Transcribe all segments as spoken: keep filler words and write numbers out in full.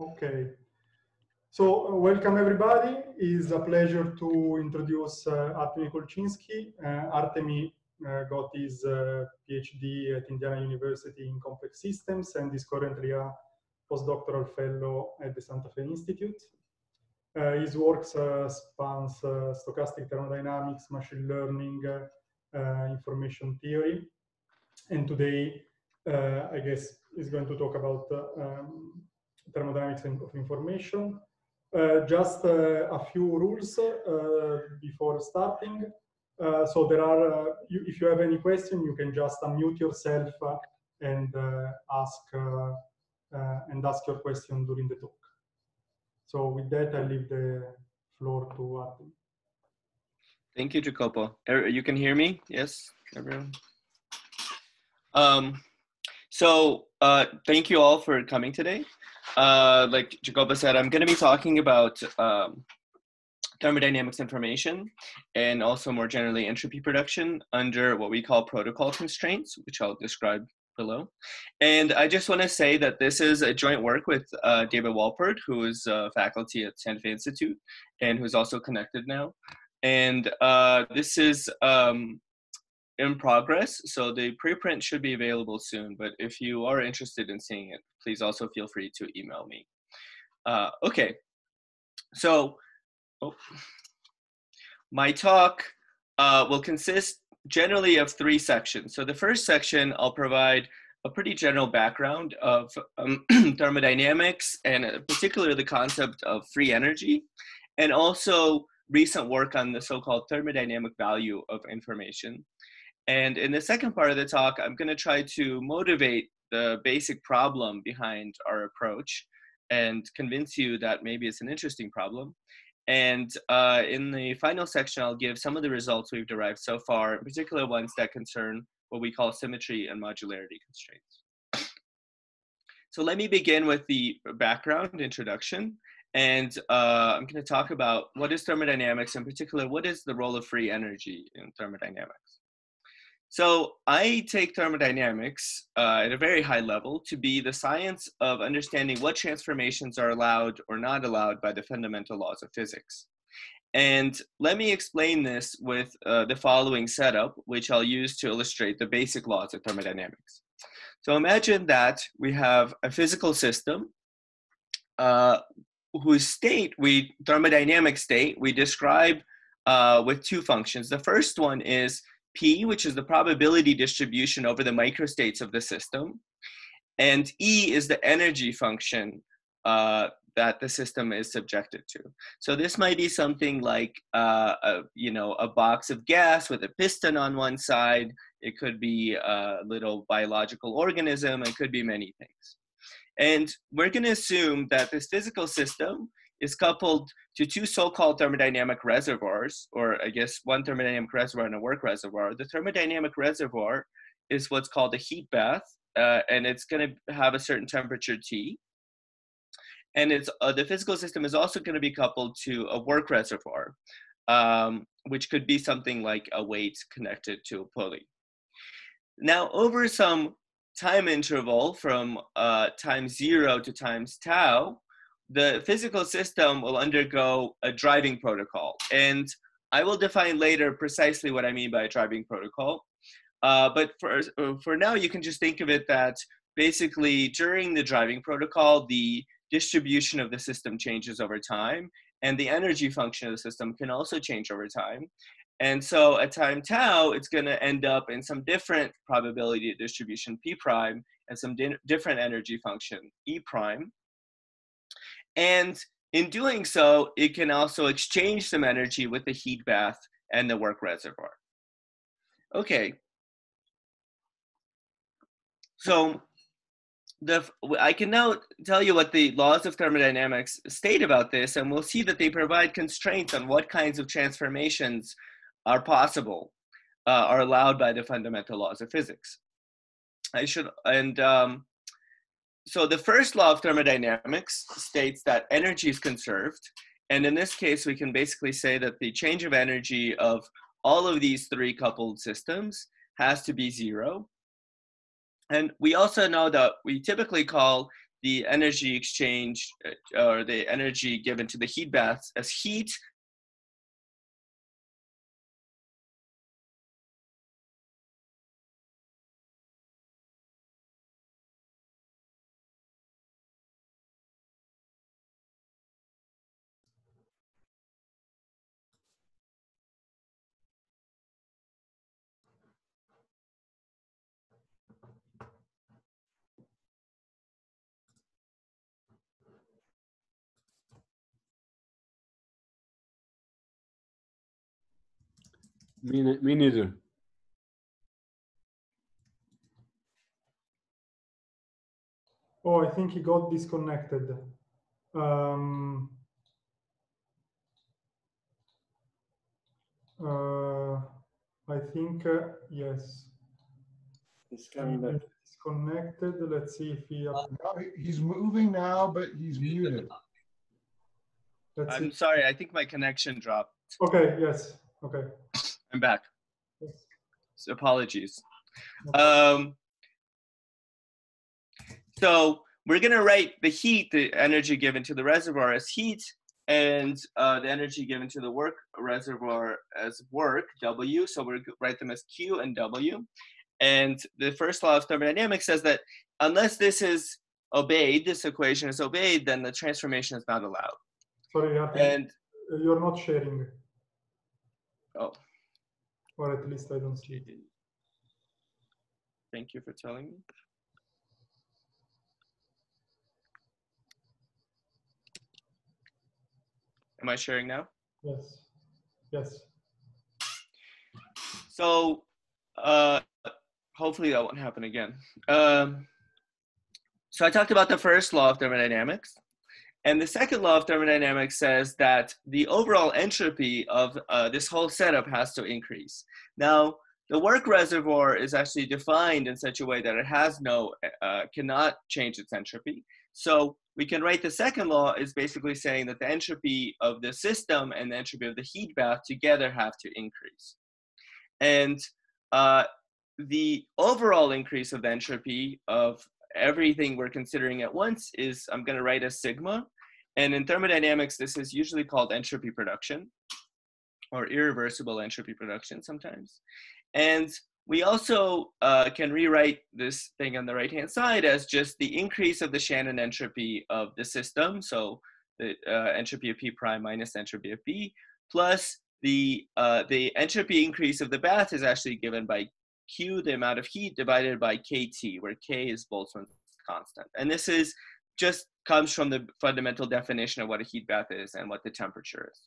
Okay, so uh, welcome everybody. It's a pleasure to introduce uh, Artemy Kolchinsky. Uh, Artemy uh, got his uh, PhD at Indiana University in complex systems and is currently a postdoctoral fellow at the Santa Fe Institute. Uh, his works uh, spans uh, stochastic thermodynamics, machine learning, uh, uh, information theory, and today uh, I guess he's going to talk about uh, um, thermodynamics of information. Uh, just uh, a few rules uh, before starting. Uh, so there are, uh, you, if you have any question, you can just unmute yourself uh, and uh, ask uh, uh, and ask your question during the talk. So with that, I leave the floor to Artemy. Thank you, Jacopo. You can hear me? Yes, everyone. Um, so uh, thank you all for coming today. Uh, like Jacoba said, I'm going to be talking about um, thermodynamics information and also more generally entropy production under what we call protocol constraints, which I'll describe below. And I just want to say that this is a joint work with uh, David Walford, who is uh, faculty at Santa Fe Institute and who's also connected now. And uh, this is um, in progress, so the preprint should be available soon, but if you are interested in seeing it, please also feel free to email me. Uh, okay, so oh, my talk uh, will consist generally of three sections. So the first section, I'll provide a pretty general background of um, thermodynamics and in particular the concept of free energy, and also recent work on the so-called thermodynamic value of information. And in the second part of the talk, I'm going to try to motivate the basic problem behind our approach and convince you that maybe it's an interesting problem. And uh, in the final section, I'll give some of the results we've derived so far, in particular ones that concern what we call symmetry and modularity constraints. So let me begin with the background introduction. And uh, I'm going to talk about what is thermodynamics, in particular, what is the role of free energy in thermodynamics. So I take thermodynamics uh, at a very high level to be the science of understanding what transformations are allowed or not allowed by the fundamental laws of physics. And let me explain this with uh, the following setup, which I'll use to illustrate the basic laws of thermodynamics. So imagine that we have a physical system uh, whose state, we thermodynamic state, we describe uh, with two functions. The first one is P, which is the probability distribution over the microstates of the system, and E is the energy function uh, that the system is subjected to. So this might be something like, uh, a, you know, a box of gas with a piston on one side. It could be a little biological organism. It could be many things. And we're going to assume that this physical system is coupled to two so-called thermodynamic reservoirs, or I guess one thermodynamic reservoir and a work reservoir. The thermodynamic reservoir is what's called a heat bath, uh, and it's going to have a certain temperature T. And it's, uh, the physical system is also going to be coupled to a work reservoir, um, which could be something like a weight connected to a pulley. Now, over some time interval from uh, time zero to times tau, the physical system will undergo a driving protocol. And I will define later precisely what I mean by a driving protocol. Uh, but for, for now, you can just think of it that basically during the driving protocol, the distribution of the system changes over time, and the energy function of the system can also change over time. And so at time tau, it's going to end up in some different probability distribution P prime and some di different energy function E prime. And in doing so, it can also exchange some energy with the heat bath and the work reservoir. Okay. So the, I can now tell you what the laws of thermodynamics state about this, and we'll see that they provide constraints on what kinds of transformations are possible, uh, are allowed by the fundamental laws of physics. I should, and um, so the first law of thermodynamics states that energy is conserved. And in this case, we can basically say that the change of energy of all of these three coupled systems has to be zero. And we also know that we typically call the energy exchange uh, or the energy given to the heat baths as heat. Me, me neither. Oh, I think he got disconnected. Um, uh, I think, uh, yes. He's coming back. Disconnected. Let's see if he... Uh, he's moving now, but he's muted. Let's I'm see. Sorry, I think my connection dropped. Okay, yes, okay. I'm back. So apologies. Um, so we're going to write the heat, the energy given to the reservoir as heat, and uh, the energy given to the work reservoir as work, W. So we'll write them as Q and W. And the first law of thermodynamics says that unless this is obeyed, this equation is obeyed, then the transformation is not allowed. Sorry, Artemy, and you're not sharing. Oh. Or at least I don't see it. Thank you for telling me. Am I sharing now? Yes. Yes. So uh, hopefully that won't happen again. Um, so I talked about the first law of thermodynamics. And the second law of thermodynamics says that the overall entropy of uh, this whole setup has to increase. Now, the work reservoir is actually defined in such a way that it has no, uh, cannot change its entropy. So we can write the second law is basically saying that the entropy of the system and the entropy of the heat bath together have to increase. And uh, the overall increase of the entropy of everything we're considering at once is, I'm going to write as sigma. And in thermodynamics, this is usually called entropy production or irreversible entropy production sometimes. And we also uh, can rewrite this thing on the right-hand side as just the increase of the Shannon entropy of the system. So the uh, entropy of P prime minus entropy of B, plus the, uh, the entropy increase of the bath is actually given by Q, the amount of heat, divided by K T, where K is Boltzmann's constant. And this is just comes from the fundamental definition of what a heat bath is and what the temperature is.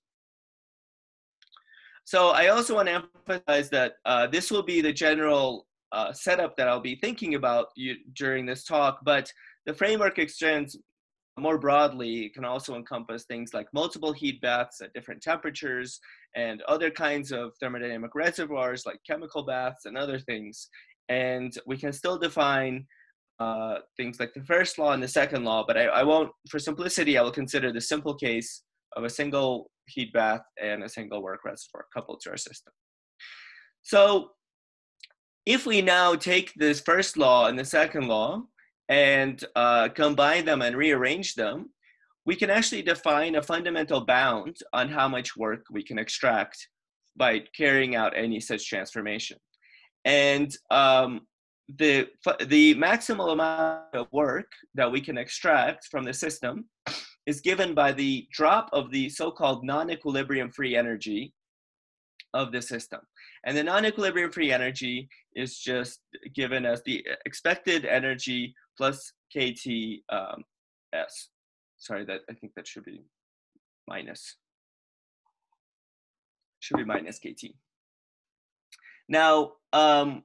So I also want to emphasize that uh, this will be the general uh, setup that I'll be thinking about you, during this talk, but the framework extends more broadly. It can also encompass things like multiple heat baths at different temperatures and other kinds of thermodynamic reservoirs like chemical baths and other things. And we can still define uh, things like the first law and the second law, but I, I won't, for simplicity, I will consider the simple case of a single heat bath and a single work reservoir coupled to our system. So if we now take this first law and the second law, and uh, combine them and rearrange them, we can actually define a fundamental bound on how much work we can extract by carrying out any such transformation. And um, the, the maximal amount of work that we can extract from the system is given by the drop of the so-called non-equilibrium free energy of the system. And the non-equilibrium free energy is just given as the expected energy plus K T um, S. Sorry, that I think that should be minus. Should be minus K T. Now, um,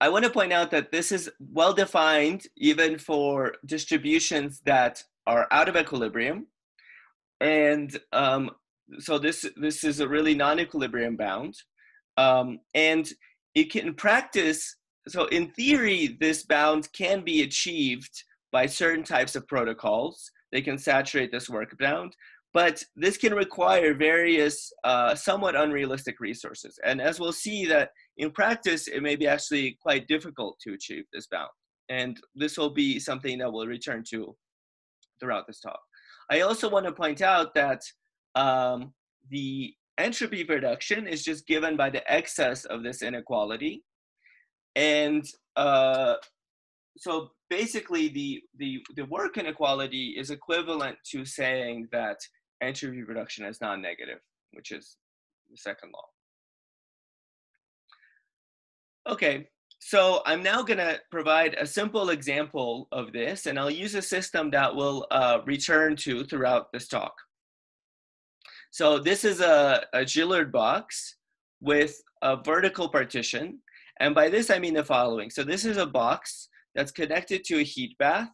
I want to point out that this is well defined even for distributions that are out of equilibrium. And um, so this, this is a really non-equilibrium bound. Um, and it can, in practice, so in theory, this bound can be achieved by certain types of protocols. They can saturate this work bound, but this can require various uh, somewhat unrealistic resources. And as we'll see that in practice, it may be actually quite difficult to achieve this bound. And this will be something that we'll return to throughout this talk. I also want to point out that um, the entropy production is just given by the excess of this inequality. And uh, so basically the, the, the work inequality is equivalent to saying that entropy production is non-negative, which is the second law. Okay, so I'm now gonna provide a simple example of this, and I'll use a system that we'll uh, return to throughout this talk. So this is a, a Szilard box with a vertical partition. And by this, I mean the following. So this is a box that's connected to a heat bath.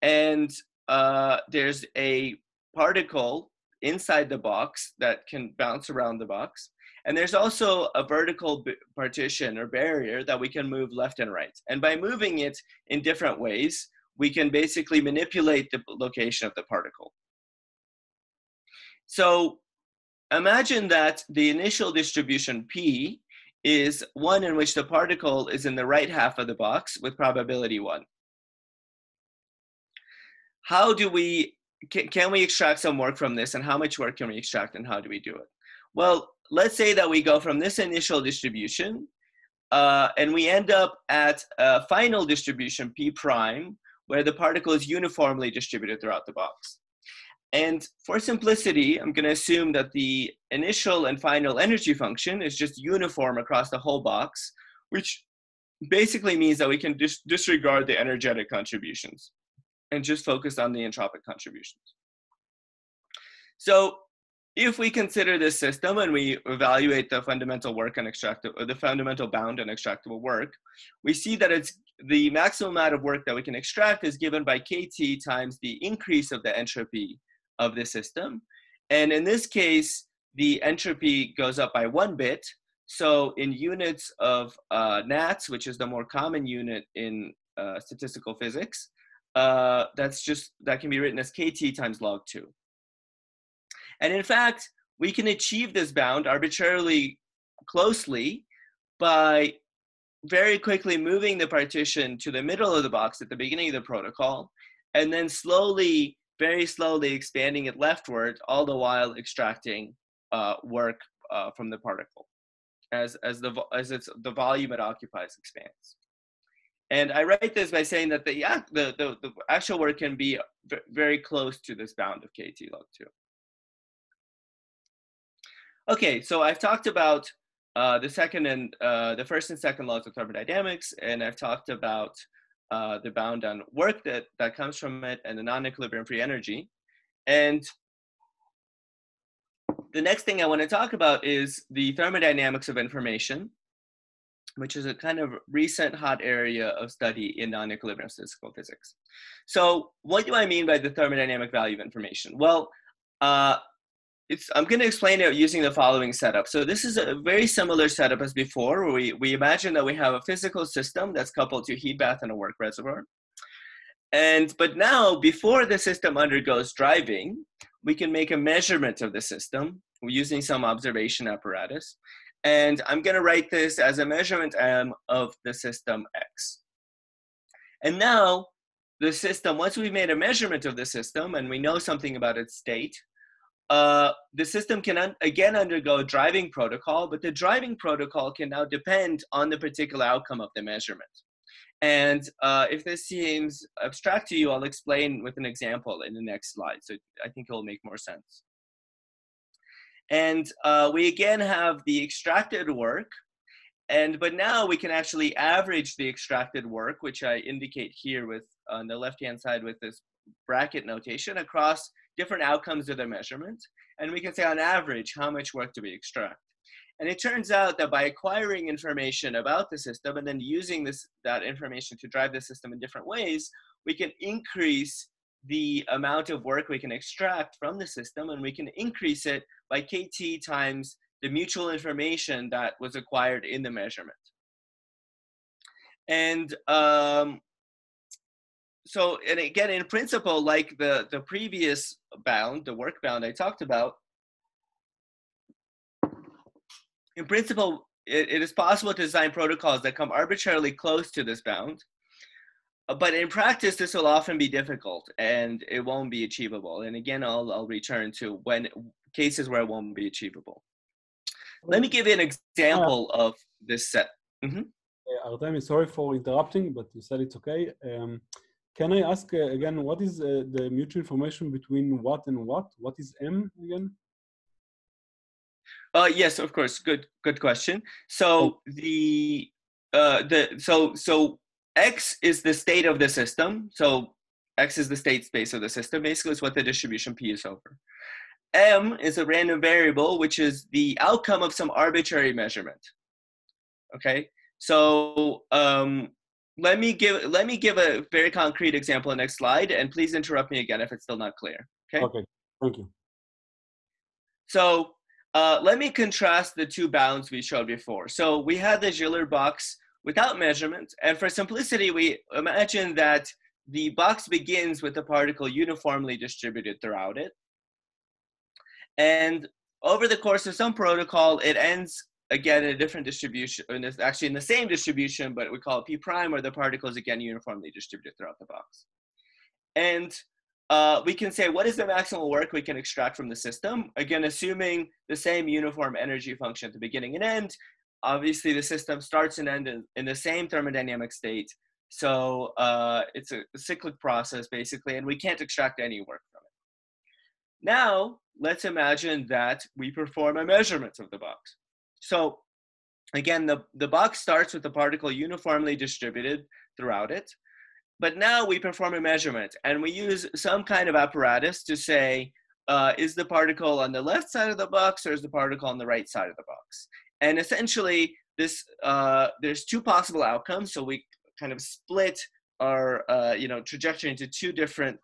And uh, there's a particle inside the box that can bounce around the box. And there's also a vertical partition or barrier that we can move left and right. And by moving it in different ways, we can basically manipulate the location of the particle. So imagine that the initial distribution P is one in which the particle is in the right half of the box with probability one. How do we, can, can we extract some work from this, and how much work can we extract, and how do we do it? Well, let's say that we go from this initial distribution uh, and we end up at a final distribution P prime where the particle is uniformly distributed throughout the box. And for simplicity, I'm going to assume that the initial and final energy function is just uniform across the whole box, which basically means that we can dis disregard the energetic contributions and just focus on the entropic contributions. So if we consider this system and we evaluate the fundamental work and extractive, or the fundamental bound and extractable work, we see that it's the maximum amount of work that we can extract is given by K T times the increase of the entropy of the system. And in this case, the entropy goes up by one bit. So in units of uh, nats, which is the more common unit in uh, statistical physics, uh, that's just, that can be written as K T times log two. And in fact, we can achieve this bound arbitrarily closely by very quickly moving the partition to the middle of the box at the beginning of the protocol, and then slowly very slowly expanding it leftward, all the while extracting uh, work uh, from the particle as, as, the, as it's, the volume it occupies expands. And I write this by saying that the, the, the, the actual work can be very close to this bound of K T log two. Okay, so I've talked about uh, the second and uh, the first and second laws of thermodynamics, and I've talked about Uh, the bound on work that, that comes from it, and the non-equilibrium free energy. And the next thing I want to talk about is the thermodynamics of information, which is a kind of recent hot area of study in non-equilibrium statistical physics. So what do I mean by the thermodynamic value of information? Well, uh, it's, I'm going to explain it using the following setup. So this is a very similar setup as before, where we, we imagine that we have a physical system that's coupled to a heat bath and a work reservoir. And, but now, before the system undergoes driving, we can make a measurement of the system using some observation apparatus. And I'm going to write this as a measurement M of the system X. And now, the system, once we've made a measurement of the system and we know something about its state, Uh, the system can un again undergo a driving protocol, but the driving protocol can now depend on the particular outcome of the measurement. And uh, if this seems abstract to you, I'll explain with an example in the next slide. So I think it'll make more sense. And uh, we again have the extracted work, and but now we can actually average the extracted work, which I indicate here with on the left-hand side with this bracket notation across different outcomes of the measurement, and we can say on average how much work do we extract. And it turns out that by acquiring information about the system and then using this that information to drive the system in different ways, we can increase the amount of work we can extract from the system, and we can increase it by K T times the mutual information that was acquired in the measurement. And um, So, and again, in principle, like the, the previous bound, the work bound I talked about, in principle, it, it is possible to design protocols that come arbitrarily close to this bound. But in practice, this will often be difficult and it won't be achievable. And again, I'll, I'll return to when cases where it won't be achievable. Let me give you an example uh, of this set. Mm-hmm. uh, Artemy, sorry for interrupting, but you said it's okay. Um, can I ask uh, again, what is uh, the mutual information between what and what? What is M again? Uh, yes, of course. Good, good question. So the uh, the so so X is the state of the system. So X is the state space of the system. Basically, it's what the distribution P is over. M is a random variable, which is the outcome of some arbitrary measurement. Okay. So um, let me give let me give a very concrete example on the next slide, and please interrupt me again if it's still not clear. Okay. Okay. Thank you. So. Uh, let me contrast the two bounds we showed before. So we had the Euler box without measurement, and for simplicity, we imagine that the box begins with the particle uniformly distributed throughout it. And over the course of some protocol, it ends again in a different distribution, in this, actually in the same distribution, but we call it P prime, where the particle is again uniformly distributed throughout the box. And Uh, we can say, what is the maximal work we can extract from the system? Again, assuming the same uniform energy function at the beginning and end. Obviously, the system starts and ends in, in the same thermodynamic state. So uh, it's a cyclic process, basically, and we can't extract any work from it. Now, let's imagine that we perform a measurement of the box. So again, the, the box starts with the particle uniformly distributed throughout it. But now we perform a measurement and we use some kind of apparatus to say, uh, is the particle on the left side of the box or is the particle on the right side of the box? And essentially, this uh, there's two possible outcomes. So we kind of split our uh, you know, trajectory into two different,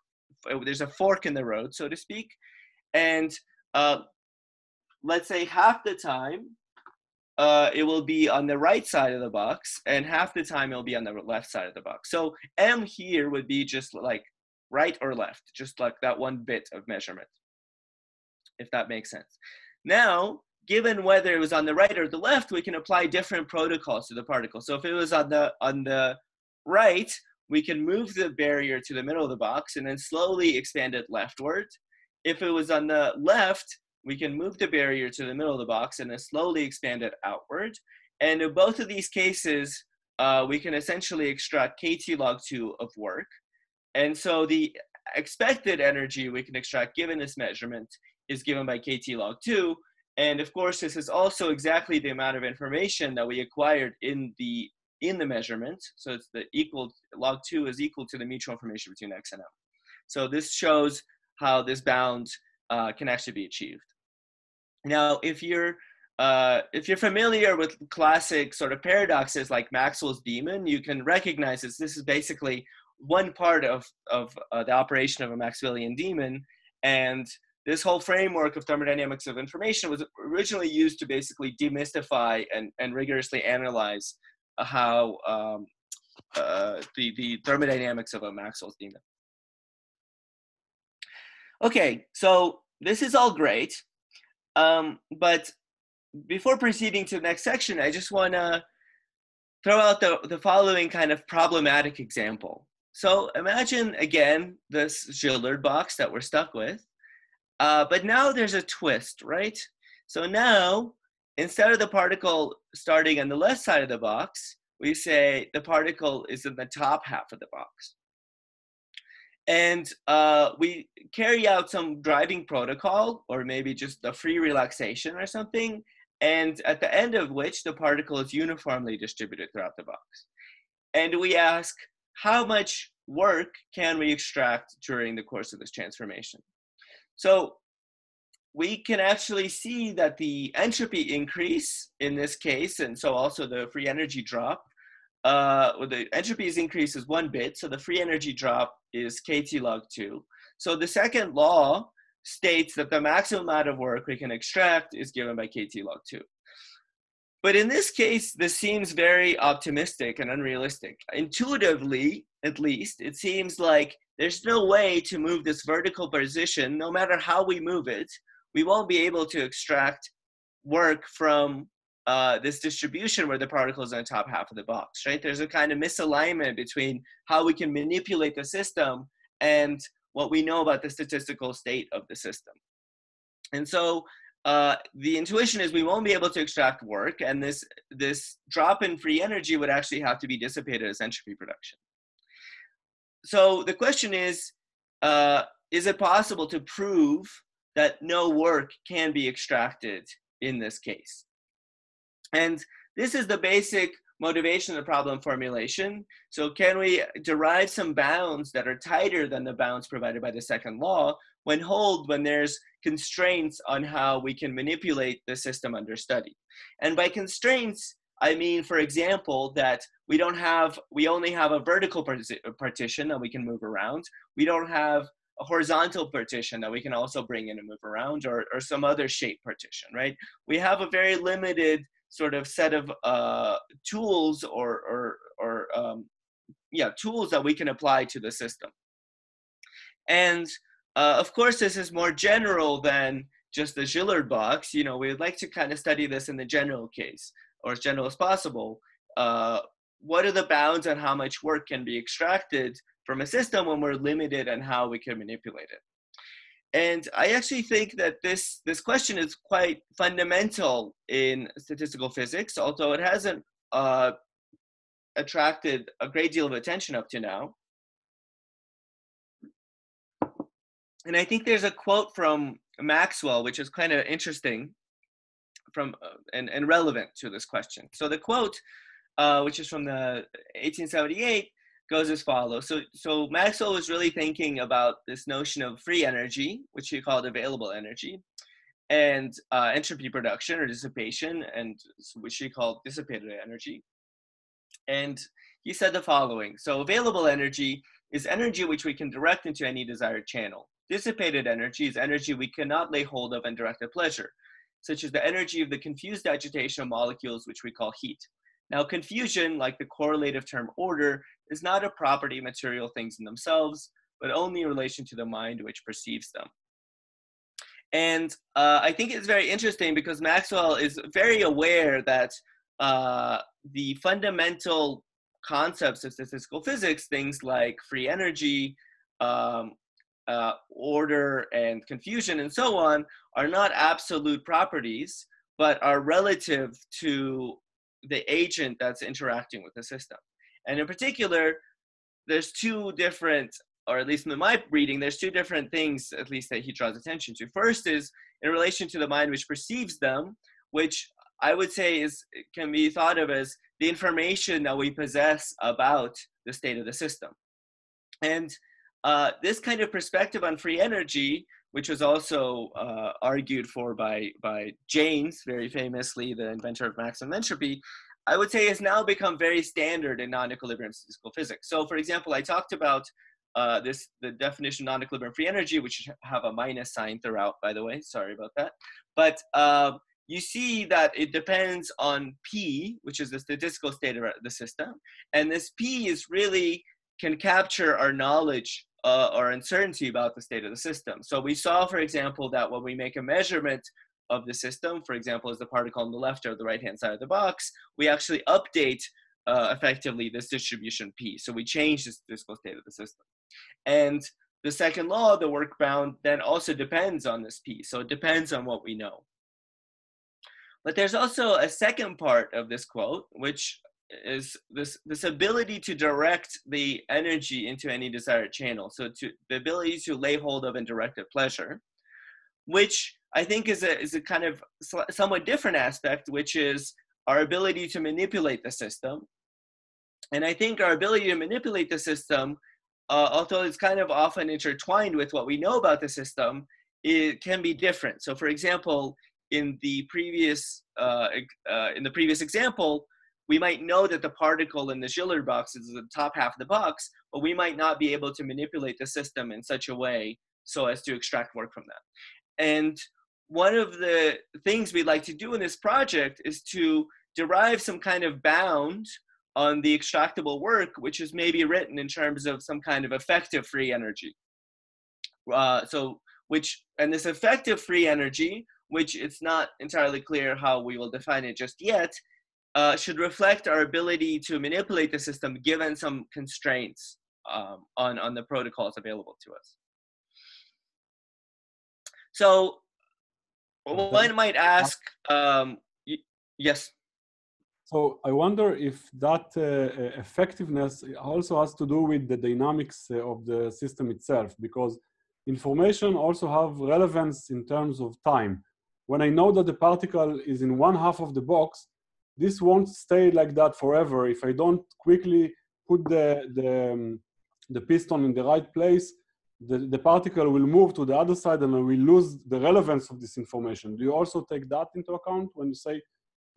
there's a fork in the road, so to speak. And uh, let's say half the time, Uh, it will be on the right side of the box, and half the time it'll be on the left side of the box. So M here would be just like right or left, just like that one bit of measurement, if that makes sense. Now, given whether it was on the right or the left, we can apply different protocols to the particle. So if it was on the, on the right, we can move the barrier to the middle of the box and then slowly expand it leftward. If it was on the left, we can move the barrier to the middle of the box and then slowly expand it outward. And in both of these cases, uh, we can essentially extract K T log two of work. And so the expected energy we can extract given this measurement is given by K T log two. And of course, this is also exactly the amount of information that we acquired in the, in the measurement. So it's the equal, log two is equal to the mutual information between X and M. So this shows how this bound Uh, can actually be achieved. Now, if you're uh, if you're familiar with classic sort of paradoxes like Maxwell's demon, you can recognize this. This is basically one part of of uh, the operation of a Maxwellian demon, and this whole framework of thermodynamics of information was originally used to basically demystify and and rigorously analyze how um, uh, the the thermodynamics of a Maxwell's demon. Okay, so this is all great, um, but before proceeding to the next section, I just want to throw out the, the following kind of problematic example. So imagine, again, this Szilard box that we're stuck with, uh, but now there's a twist, right? So now, instead of the particle starting on the left side of the box, we say the particle is in the top half of the box. And uh, we carry out some driving protocol, or maybe just a free relaxation or something, and at the end of which the particle is uniformly distributed throughout the box. And we ask, how much work can we extract during the course of this transformation? So we can actually see that the entropy increase in this case, and so also the free energy drop, uh, well, the entropy's increase is one bit, so the free energy drop is K T log two. So the second law states that the maximum amount of work we can extract is given by K T log two. But in this case, this seems very optimistic and unrealistic. Intuitively, at least, it seems like there's no way to move this vertical position. No matter how we move it, we won't be able to extract work from uh, this distribution where the particle is on top half of the box, right? There's a kind of misalignment between how we can manipulate the system and what we know about the statistical state of the system. And so uh, the intuition is we won't be able to extract work, and this, this drop in free energy would actually have to be dissipated as entropy production. So the question is, uh, is it possible to prove that no work can be extracted in this case? And this is the basic motivation of the problem formulation. So can we derive some bounds that are tighter than the bounds provided by the second law when hold when there's constraints on how we can manipulate the system under study? And by constraints, I mean, for example, that we don't have, we only have a vertical partition that we can move around. We don't have a horizontal partition that we can also bring in and move around, or, or some other shape partition, right? We have a very limited sort of set of uh, tools or, or, or um, yeah, tools that we can apply to the system. And uh, of course, this is more general than just the Szilard box. You know, we would like to kind of study this in the general case, or as general as possible. Uh, what are the bounds on how much work can be extracted from a system when we're limited and how we can manipulate it? And I actually think that this, this question is quite fundamental in statistical physics, although it hasn't uh, attracted a great deal of attention up to now. And I think there's a quote from Maxwell, which is kind of interesting from uh, and, and relevant to this question. So the quote, uh, which is from the eighteen seventy-eight, goes as follows. So, so Maxwell was really thinking about this notion of free energy, which he called available energy, and uh, entropy production or dissipation, and which he called dissipated energy. And he said the following. So available energy is energy which we can direct into any desired channel. Dissipated energy is energy we cannot lay hold of and direct at pleasure, such as the energy of the confused agitation of molecules, which we call heat. Now, confusion, like the correlative term order, is not a property of material things in themselves, but only in relation to the mind which perceives them. And uh, I think it's very interesting because Maxwell is very aware that uh, the fundamental concepts of statistical physics, things like free energy, um, uh, order, and confusion, and so on, are not absolute properties, but are relative to the agent that's interacting with the system. And in particular, there's two different, or at least in my reading, there's two different things, at least, that he draws attention to. First is in relation to the mind which perceives them, which I would say is, can be thought of as the information that we possess about the state of the system. And uh, this kind of perspective on free energy, which was also uh, argued for by, by Jaynes, very famously, the inventor of maximum entropy, I would say has now become very standard in non-equilibrium statistical physics. So for example, I talked about uh, this, the definition of non-equilibrium free energy, which should have a minus sign throughout, by the way, sorry about that. But uh, you see that it depends on P, which is the statistical state of the system. And this P is really can capture our knowledge Uh, or uncertainty about the state of the system. So we saw, for example, that when we make a measurement of the system, for example, is the particle on the left or the right-hand side of the box, we actually update uh, effectively this distribution P. So we change the statistical state of the system. And the second law, the work bound, then also depends on this P. So it depends on what we know. But there's also a second part of this quote, which is this, this ability to direct the energy into any desired channel. So to, the ability to lay hold of and direct at pleasure, which I think is a, is a kind of somewhat different aspect, which is our ability to manipulate the system. And I think our ability to manipulate the system, uh, although it's kind of often intertwined with what we know about the system, it can be different. So for example, in the previous, uh, uh, in the previous example, we might know that the particle in the Szilard box is the top half of the box, but we might not be able to manipulate the system in such a way so as to extract work from that. And one of the things we'd like to do in this project is to derive some kind of bound on the extractable work, which is maybe written in terms of some kind of effective free energy. Uh, so, which, and this effective free energy which it's not entirely clear how we will define it just yet, uh, should reflect our ability to manipulate the system given some constraints um, on, on the protocols available to us. So one might ask, um, yes? So I wonder if that uh, effectiveness also has to do with the dynamics of the system itself, because information also have relevance in terms of time. When I know that the particle is in one half of the box, this won't stay like that forever. If I don't quickly put the, the, um, the piston in the right place, the, the particle will move to the other side and I will lose the relevance of this information. Do you also take that into account when you say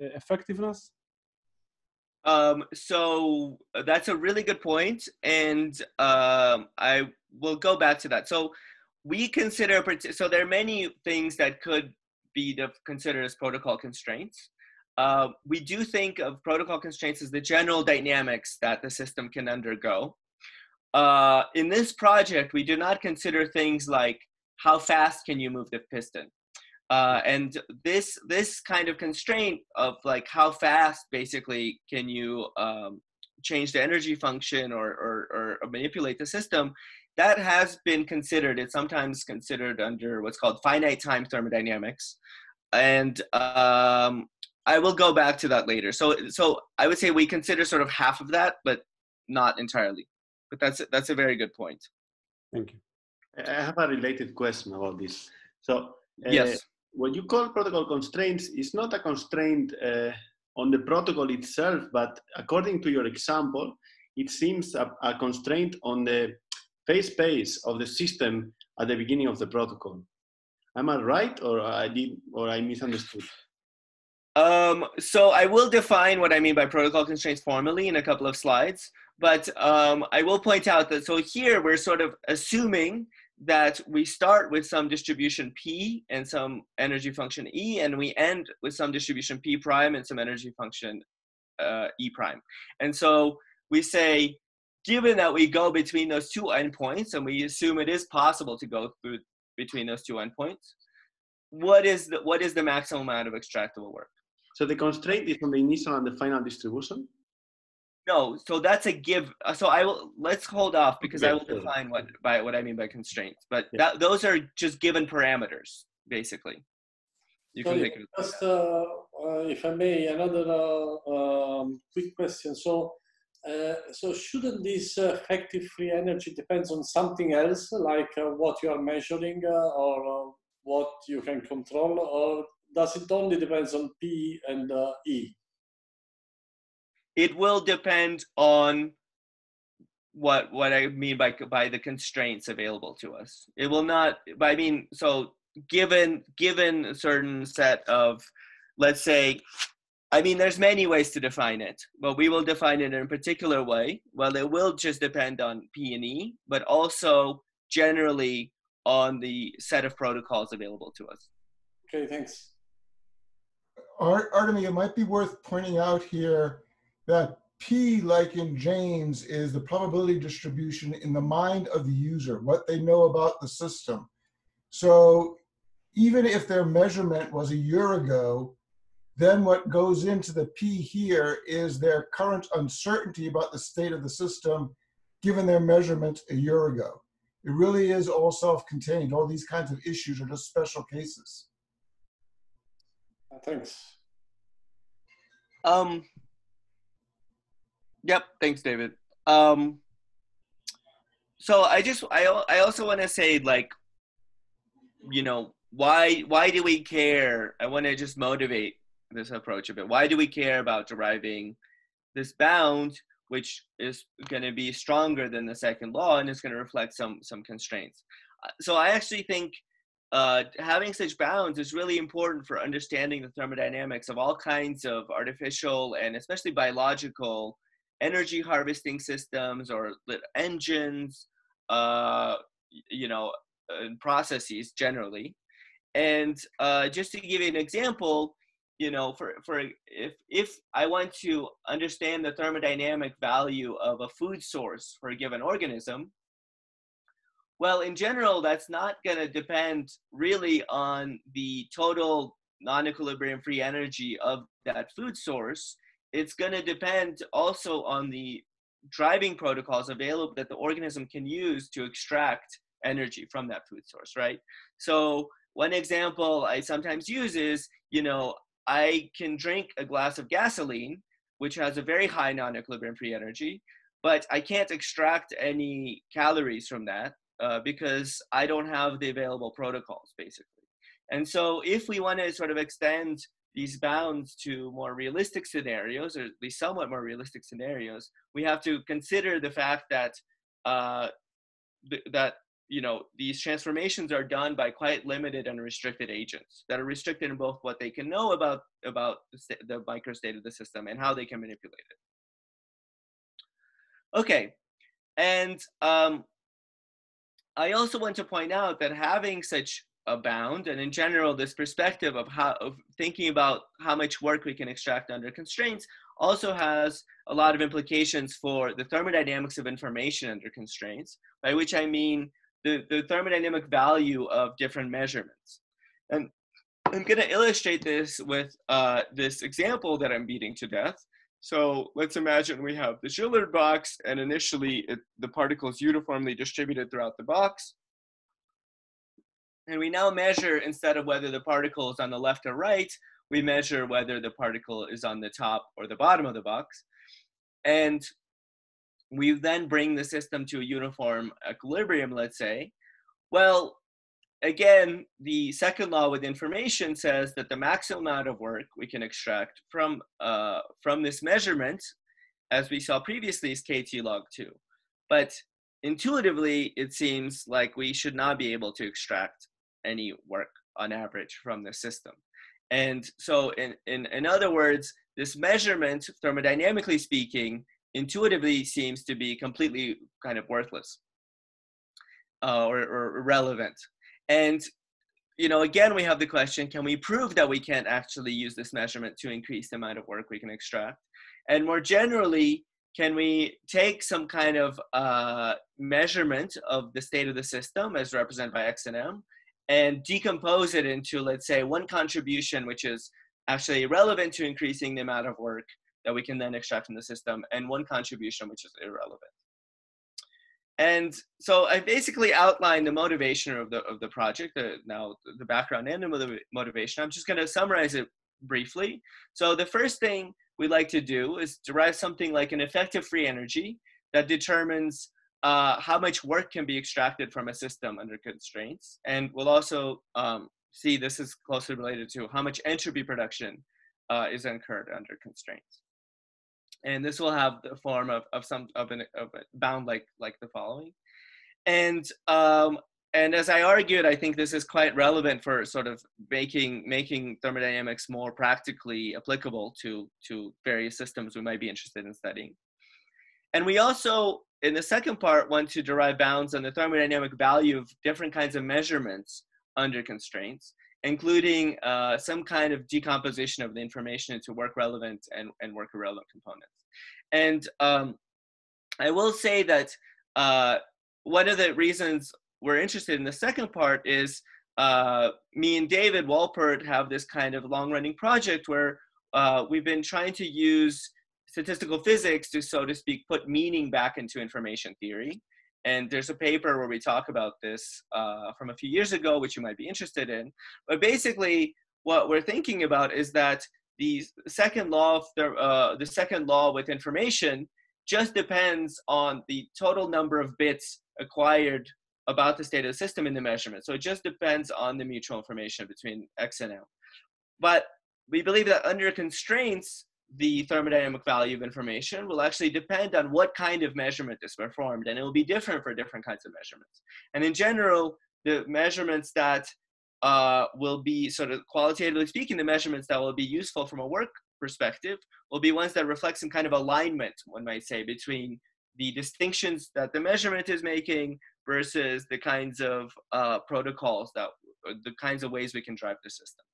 uh, effectiveness? Um, so that's a really good point, and um, I will go back to that. So we consider, so there are many things that could be considered as protocol constraints. Uh, we do think of protocol constraints as the general dynamics that the system can undergo. Uh, in this project, we do not consider things like how fast can you move the piston? Uh, and this this kind of constraint of like how fast basically can you um, change the energy function or, or, or manipulate the system, that has been considered. It's sometimes considered under what's called finite time thermodynamics. And um, I will go back to that later. So, so I would say we consider sort of half of that, but not entirely. But that's, that's a very good point. Thank you. I have a related question about this. So uh, yes. What you call protocol constraints is not a constraint uh, on the protocol itself, but according to your example, it seems a, a constraint on the phase space of the system at the beginning of the protocol. Am I right, or I did, or I misunderstood? Um, so I will define what I mean by protocol constraints formally in a couple of slides, but um, I will point out that so here we're sort of assuming that we start with some distribution P and some energy function E, and we end with some distribution P prime and some energy function uh, E prime. And so we say, given that we go between those two endpoints, and we assume it is possible to go through between those two endpoints, what is the, what is the maximum amount of extractable work? So the constraint is on the initial and the final distribution? No, so that's a give. So I will, let's hold off because I will define what by what I mean by constraints. But yeah. that, those are just given parameters, basically. You can think of just, uh, uh, if I may, another uh, um, quick question. So, uh, so shouldn't this uh, effective free energy depends on something else, like uh, what you are measuring uh, or uh, what you can control, or does it only depends on P and uh, E? It will depend on what what I mean by by the constraints available to us. It will not. I mean, so given given a certain set of, let's say, I mean, there's many ways to define it, but we will define it in a particular way. Well, it will just depend on P and E, but also generally on the set of protocols available to us. Okay, thanks. Artemy, it might be worth pointing out here that P, like in Jaynes, is the probability distribution in the mind of the user, what they know about the system. So even if their measurement was a year ago, then what goes into the P here is their current uncertainty about the state of the system given their measurement a year ago. It really is all self-contained. All these kinds of issues are just special cases. Thanks. Um, Yep, thanks, David. Um, so I just, I, I also want to say, like, you know, why, why do we care? I want to just motivate this approach a bit. Why do we care about deriving this bound, which is going to be stronger than the second law, and it's going to reflect some, some constraints? So I actually think uh, having such bounds is really important for understanding the thermodynamics of all kinds of artificial and especially biological energy harvesting systems or engines, uh, you know, and processes generally. And uh, just to give you an example, you know, for, for if, if I want to understand the thermodynamic value of a food source for a given organism, Well, in general, that's not going to depend really on the total non-equilibrium free energy of that food source. It's going to depend also on the driving protocols available that the organism can use to extract energy from that food source, right? So one example I sometimes use is, you know, I can drink a glass of gasoline, which has a very high non-equilibrium free energy, but I can't extract any calories from that uh, because I don't have the available protocols, basically. And so if we want to sort of extend these bounds to more realistic scenarios, or at least somewhat more realistic scenarios, we have to consider the fact that, uh, th that you know, these transformations are done by quite limited and restricted agents that are restricted in both what they can know about, about the, the microstate of the system and how they can manipulate it. Okay, and um, I also want to point out that having such a bound, and in general, this perspective of how of thinking about how much work we can extract under constraints, also has a lot of implications for the thermodynamics of information under constraints, by which I mean the, the thermodynamic value of different measurements. And I'm going to illustrate this with uh, this example that I'm beating to death. So let's imagine we have the Szilard box, and initially it, the particle is uniformly distributed throughout the box. And we now measure, instead of whether the particle is on the left or right, we measure whether the particle is on the top or the bottom of the box. And we then bring the system to a uniform equilibrium, let's say. Well, again, the second law with information says that the maximum amount of work we can extract from, uh, from this measurement, as we saw previously, is K T log two. But intuitively, it seems like we should not be able to extract any work on average from the system. And so in, in, in other words, this measurement, thermodynamically speaking, intuitively seems to be completely kind of worthless uh, or, or irrelevant. And, you know, again, we have the question, can we prove that we can't actually use this measurement to increase the amount of work we can extract? And more generally, can we take some kind of uh, measurement of the state of the system as represented by X and M and decompose it into, let's say, one contribution, which is actually relevant to increasing the amount of work that we can then extract from the system, and one contribution, which is irrelevant. And so I basically outlined the motivation of the, of the project, the, now the background and the motivation. I'm just going to summarize it briefly. So the first thing we like to do is derive something like an effective free energy that determines uh, how much work can be extracted from a system under constraints. And we'll also um, see this is closely related to how much entropy production uh, is incurred under constraints. And this will have the form of, of some of, an, of a bound like, like the following. And, um, and as I argued, I think this is quite relevant for sort of making, making thermodynamics more practically applicable to, to various systems we might be interested in studying. And we also, in the second part, want to derive bounds on the thermodynamic value of different kinds of measurements under constraints, including uh, some kind of decomposition of the information into work relevant and, and work irrelevant components. And um, I will say that uh, one of the reasons we're interested in the second part is uh, me and David Walford have this kind of long-running project where uh, we've been trying to use statistical physics to, so to speak, put meaning back into information theory. And there's a paper where we talk about this uh, from a few years ago, which you might be interested in. But basically, what we're thinking about is that the second law, of the, uh, the second law with information just depends on the total number of bits acquired about the state of the system in the measurement. So it just depends on the mutual information between X and M. But we believe that under constraints, the thermodynamic value of information will actually depend on what kind of measurement is performed, and it will be different for different kinds of measurements. And in general, the measurements that uh, will be sort of qualitatively speaking, the measurements that will be useful from a work perspective will be ones that reflect some kind of alignment, one might say, between the distinctions that the measurement is making versus the kinds of uh, protocols that, the kinds of ways we can drive the system.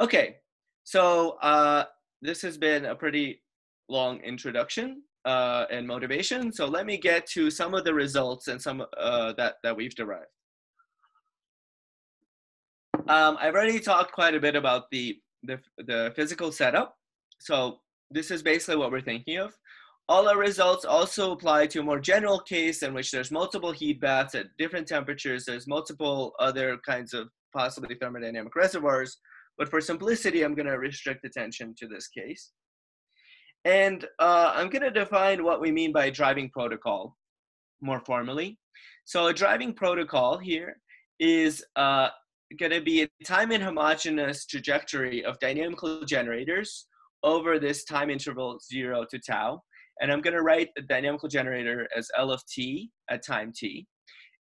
Okay. So uh, this has been a pretty long introduction. uh, and motivation. So let me get to some of the results and some uh, that, that we've derived. Um, I've already talked quite a bit about the, the, the physical setup. So this is basically what we're thinking of. All our results also apply to a more general case in which there's multiple heat baths at different temperatures. There's multiple other kinds of possibly thermodynamic reservoirs. But for simplicity, I'm going to restrict attention to this case. And uh, I'm going to define what we mean by driving protocol more formally. So a driving protocol here is uh, going to be a time inhomogeneous trajectory of dynamical generators over this time interval zero to tau. And I'm going to write the dynamical generator as L of t at time t.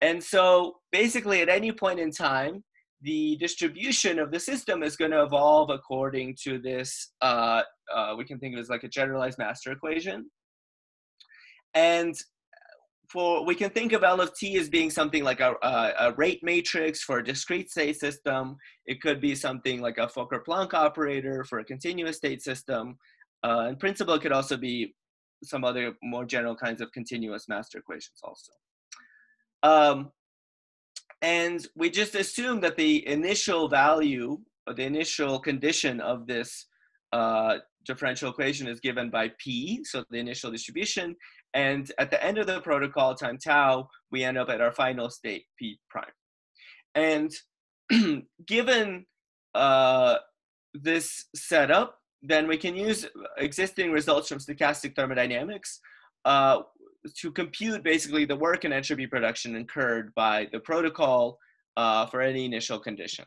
And so basically at any point in time, the distribution of the system is going to evolve according to this, uh, uh, we can think of it as like a generalized master equation. And for, we can think of L of t as being something like a, a, a rate matrix for a discrete state system. It could be something like a Fokker-Planck operator for a continuous state system. Uh, in principle, it could also be some other more general kinds of continuous master equations also. Um, And we just assume that the initial value or the initial condition of this uh, differential equation is given by P, so the initial distribution. And at the end of the protocol time tau, we end up at our final state P prime. And given uh, this setup, then we can use existing results from stochastic thermodynamics uh, to compute basically the work and entropy production incurred by the protocol uh, for any initial condition.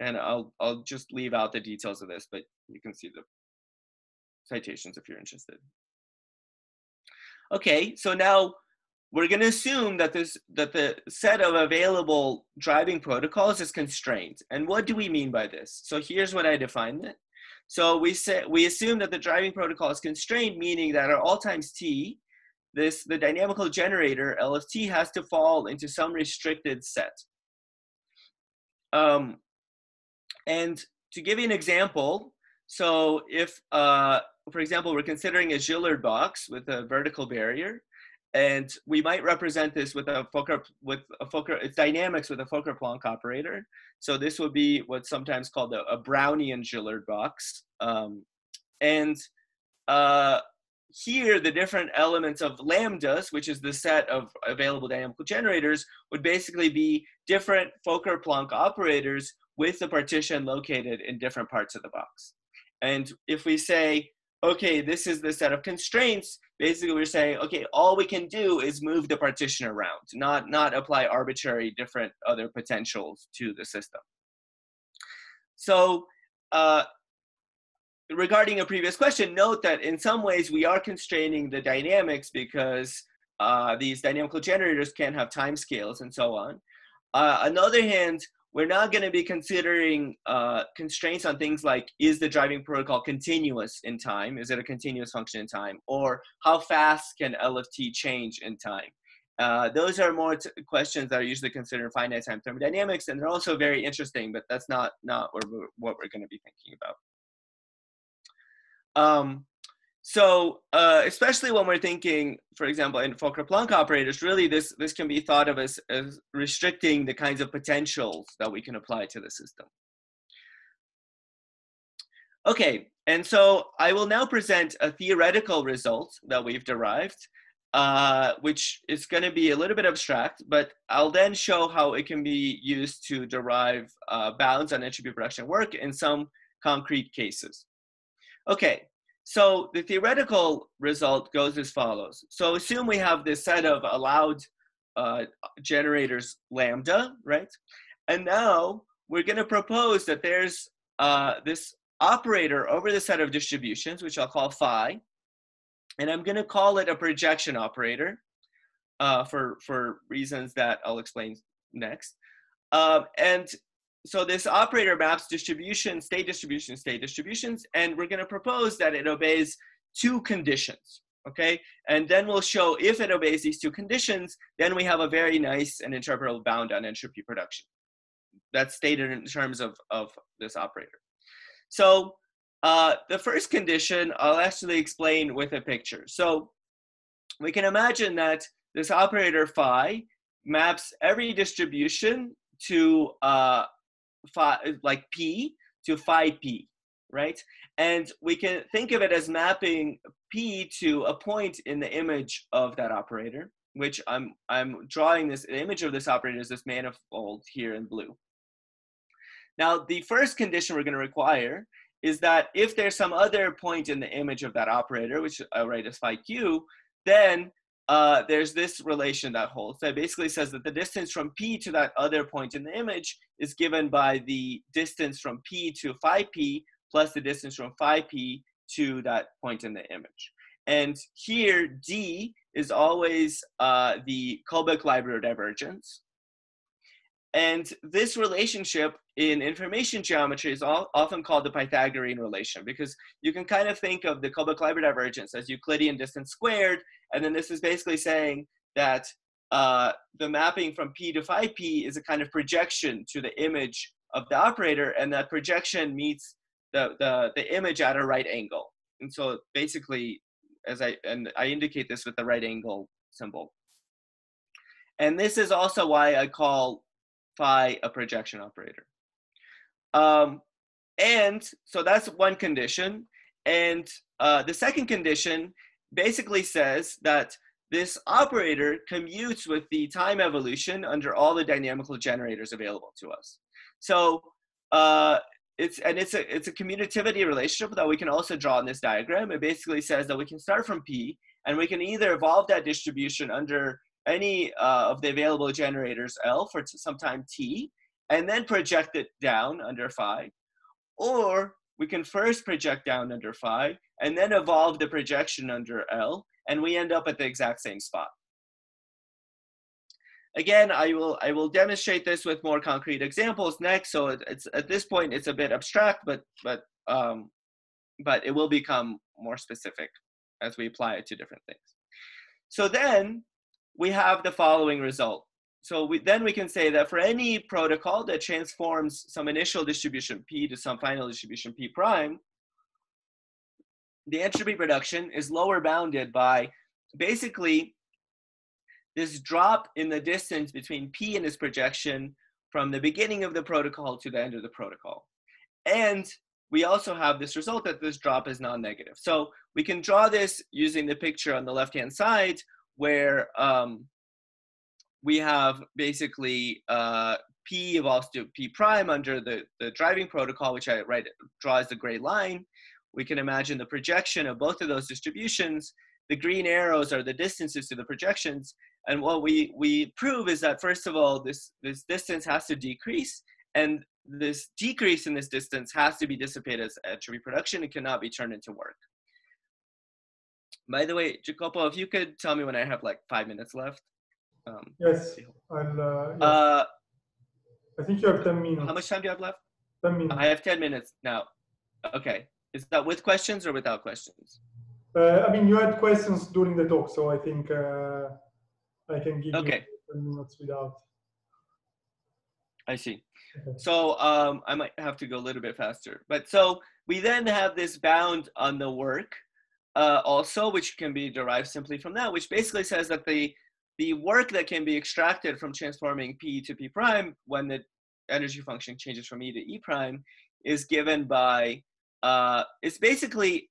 And I'll, I'll just leave out the details of this, but you can see the citations if you're interested. Okay, so now we're gonna assume that, this, that the set of available driving protocols is constrained. And what do we mean by this? So here's what I defined it. So we, say, we assume that the driving protocol is constrained, meaning that our all times t, This, the dynamical generator, L of t, has to fall into some restricted set. Um, and to give you an example, so if, uh, for example, we're considering a Szilard box with a vertical barrier, and we might represent this with a Fokker, with a Fokker, it's dynamics with a Fokker-Planck operator. So this would be what's sometimes called a, a Brownian Szilard box. Um, and uh, Here, the different elements of lambdas, which is the set of available dynamical generators, would basically be different Fokker-Planck operators with the partition located in different parts of the box. And if we say, okay, this is the set of constraints, basically we're saying, okay, all we can do is move the partition around, not, not apply arbitrary different other potentials to the system. So, uh, regarding a previous question, note that in some ways we are constraining the dynamics because uh, these dynamical generators can have time scales and so on. Uh, on the other hand, we're not going to be considering uh, constraints on things like, is the driving protocol continuous in time? Is it a continuous function in time? Or how fast can L of t change in time? Uh, those are more t questions that are usually considered finite time thermodynamics, and they're also very interesting, but that's not, not what we're, what we're going to be thinking about. Um, so, uh, especially when we're thinking, for example, in Fokker-Planck operators, really this, this can be thought of as, as restricting the kinds of potentials that we can apply to the system. Okay, and so I will now present a theoretical result that we've derived, uh, which is going to be a little bit abstract, but I'll then show how it can be used to derive uh, bounds on entropy production work in some concrete cases. Okay, so the theoretical result goes as follows. So assume we have this set of allowed uh, generators lambda, right? And now we're going to propose that there's uh, this operator over the set of distributions, which I'll call phi, and I'm going to call it a projection operator uh, for, for reasons that I'll explain next. Um, and So this operator maps distribution, state distribution, state distributions, and we're going to propose that it obeys two conditions, okay? And then we'll show if it obeys these two conditions, then we have a very nice and interpretable bound on entropy production. That's stated in terms of, of this operator. So uh, the first condition I'll actually explain with a picture. So we can imagine that this operator phi maps every distribution to uh, phi, like p to phi p, right? And we can think of it as mapping p to a point in the image of that operator, which I'm I'm drawing this the image of this operator is this manifold here in blue. Now, the first condition we're going to require is that if there's some other point in the image of that operator, which I write as phi q, then uh, there's this relation that holds. That basically says that the distance from p to that other point in the image is given by the distance from p to phi p plus the distance from phi p to that point in the image. And here, D is always uh, the Kullback-Leibler divergence. And this relationship in information geometry is all, often called the Pythagorean relation, because you can kind of think of the Kullback-Leibler divergence as Euclidean distance squared. And then this is basically saying that uh, the mapping from P to phi P is a kind of projection to the image of the operator, and that projection meets the, the, the image at a right angle. And so basically, as I, and I indicate this with the right angle symbol. And this is also why I call phi a projection operator. Um, and so that's one condition. And uh, the second condition basically says that this operator commutes with the time evolution under all the dynamical generators available to us. So uh, It's, and it's a, it's a commutativity relationship that we can also draw in this diagram. It basically says that we can start from P, and we can either evolve that distribution under any uh, of the available generators L for some time T, and then project it down under phi. Or we can first project down under phi, and then evolve the projection under L, and we end up at the exact same spot. Again, I will, I will demonstrate this with more concrete examples next. So it, it's, at this point, it's a bit abstract, but, but, um, but it will become more specific as we apply it to different things. So then we have the following result. So we, then we can say that for any protocol that transforms some initial distribution P to some final distribution P prime, the entropy production is lower bounded by basically this drop in the distance between P and its projection from the beginning of the protocol to the end of the protocol. And we also have this result that this drop is non-negative. So we can draw this using the picture on the left-hand side, where um, we have basically uh, P evolves to P prime under the, the driving protocol, which I write, draw as the gray line. We can imagine the projection of both of those distributions. The green arrows are the distances to the projections. And what we, we prove is that, first of all, this, this distance has to decrease, and this decrease in this distance has to be dissipated as entropy production. It cannot be turned into work. By the way, Jacopo, if you could tell me when I have like five minutes left. Um, yes, I'll, uh, yes. Uh, I think you have ten minutes. How much time do you have left? ten minutes. I have ten minutes now. Okay, is that with questions or without questions? Uh, I mean, you had questions during the talk, so I think uh, I can give okay. you ten minutes without. I see. Okay. So um, I might have to go a little bit faster. But so we then have this bound on the work uh, also, which can be derived simply from that, which basically says that the, the work that can be extracted from transforming P to P prime when the energy function changes from E to E prime is given by, uh, it's basically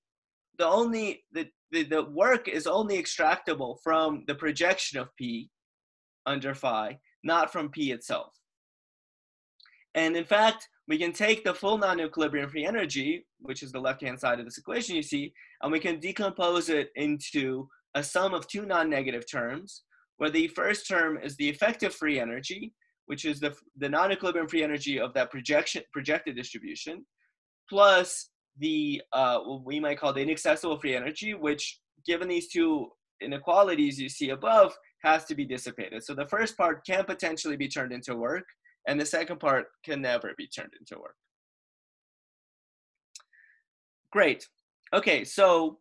the only, the, the, the work is only extractable from the projection of P under phi, not from P itself. And in fact, we can take the full non-equilibrium free energy, which is the left-hand side of this equation you see, and we can decompose it into a sum of two non-negative terms, where the first term is the effective free energy, which is the, the non-equilibrium free energy of that projection, projected distribution, plus the uh, what we might call the inaccessible free energy, which given these two inequalities you see above has to be dissipated. So the first part can potentially be turned into work, and the second part can never be turned into work. Great. Okay, so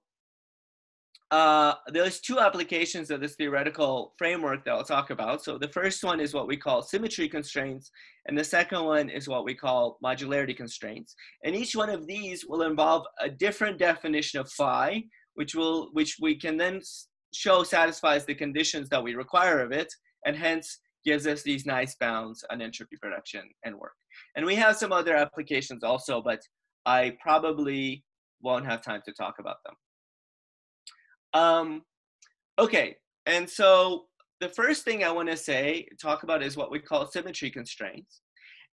uh, there's two applications of this theoretical framework that I'll talk about. So the first one is what we call symmetry constraints, and the second one is what we call modularity constraints. And each one of these will involve a different definition of phi, which will, which we can then show satisfies the conditions that we require of it, and hence gives us these nice bounds on entropy production and work. And we have some other applications also, but I probably won't have time to talk about them. Um, okay, and so the first thing I want to say, talk about is what we call symmetry constraints.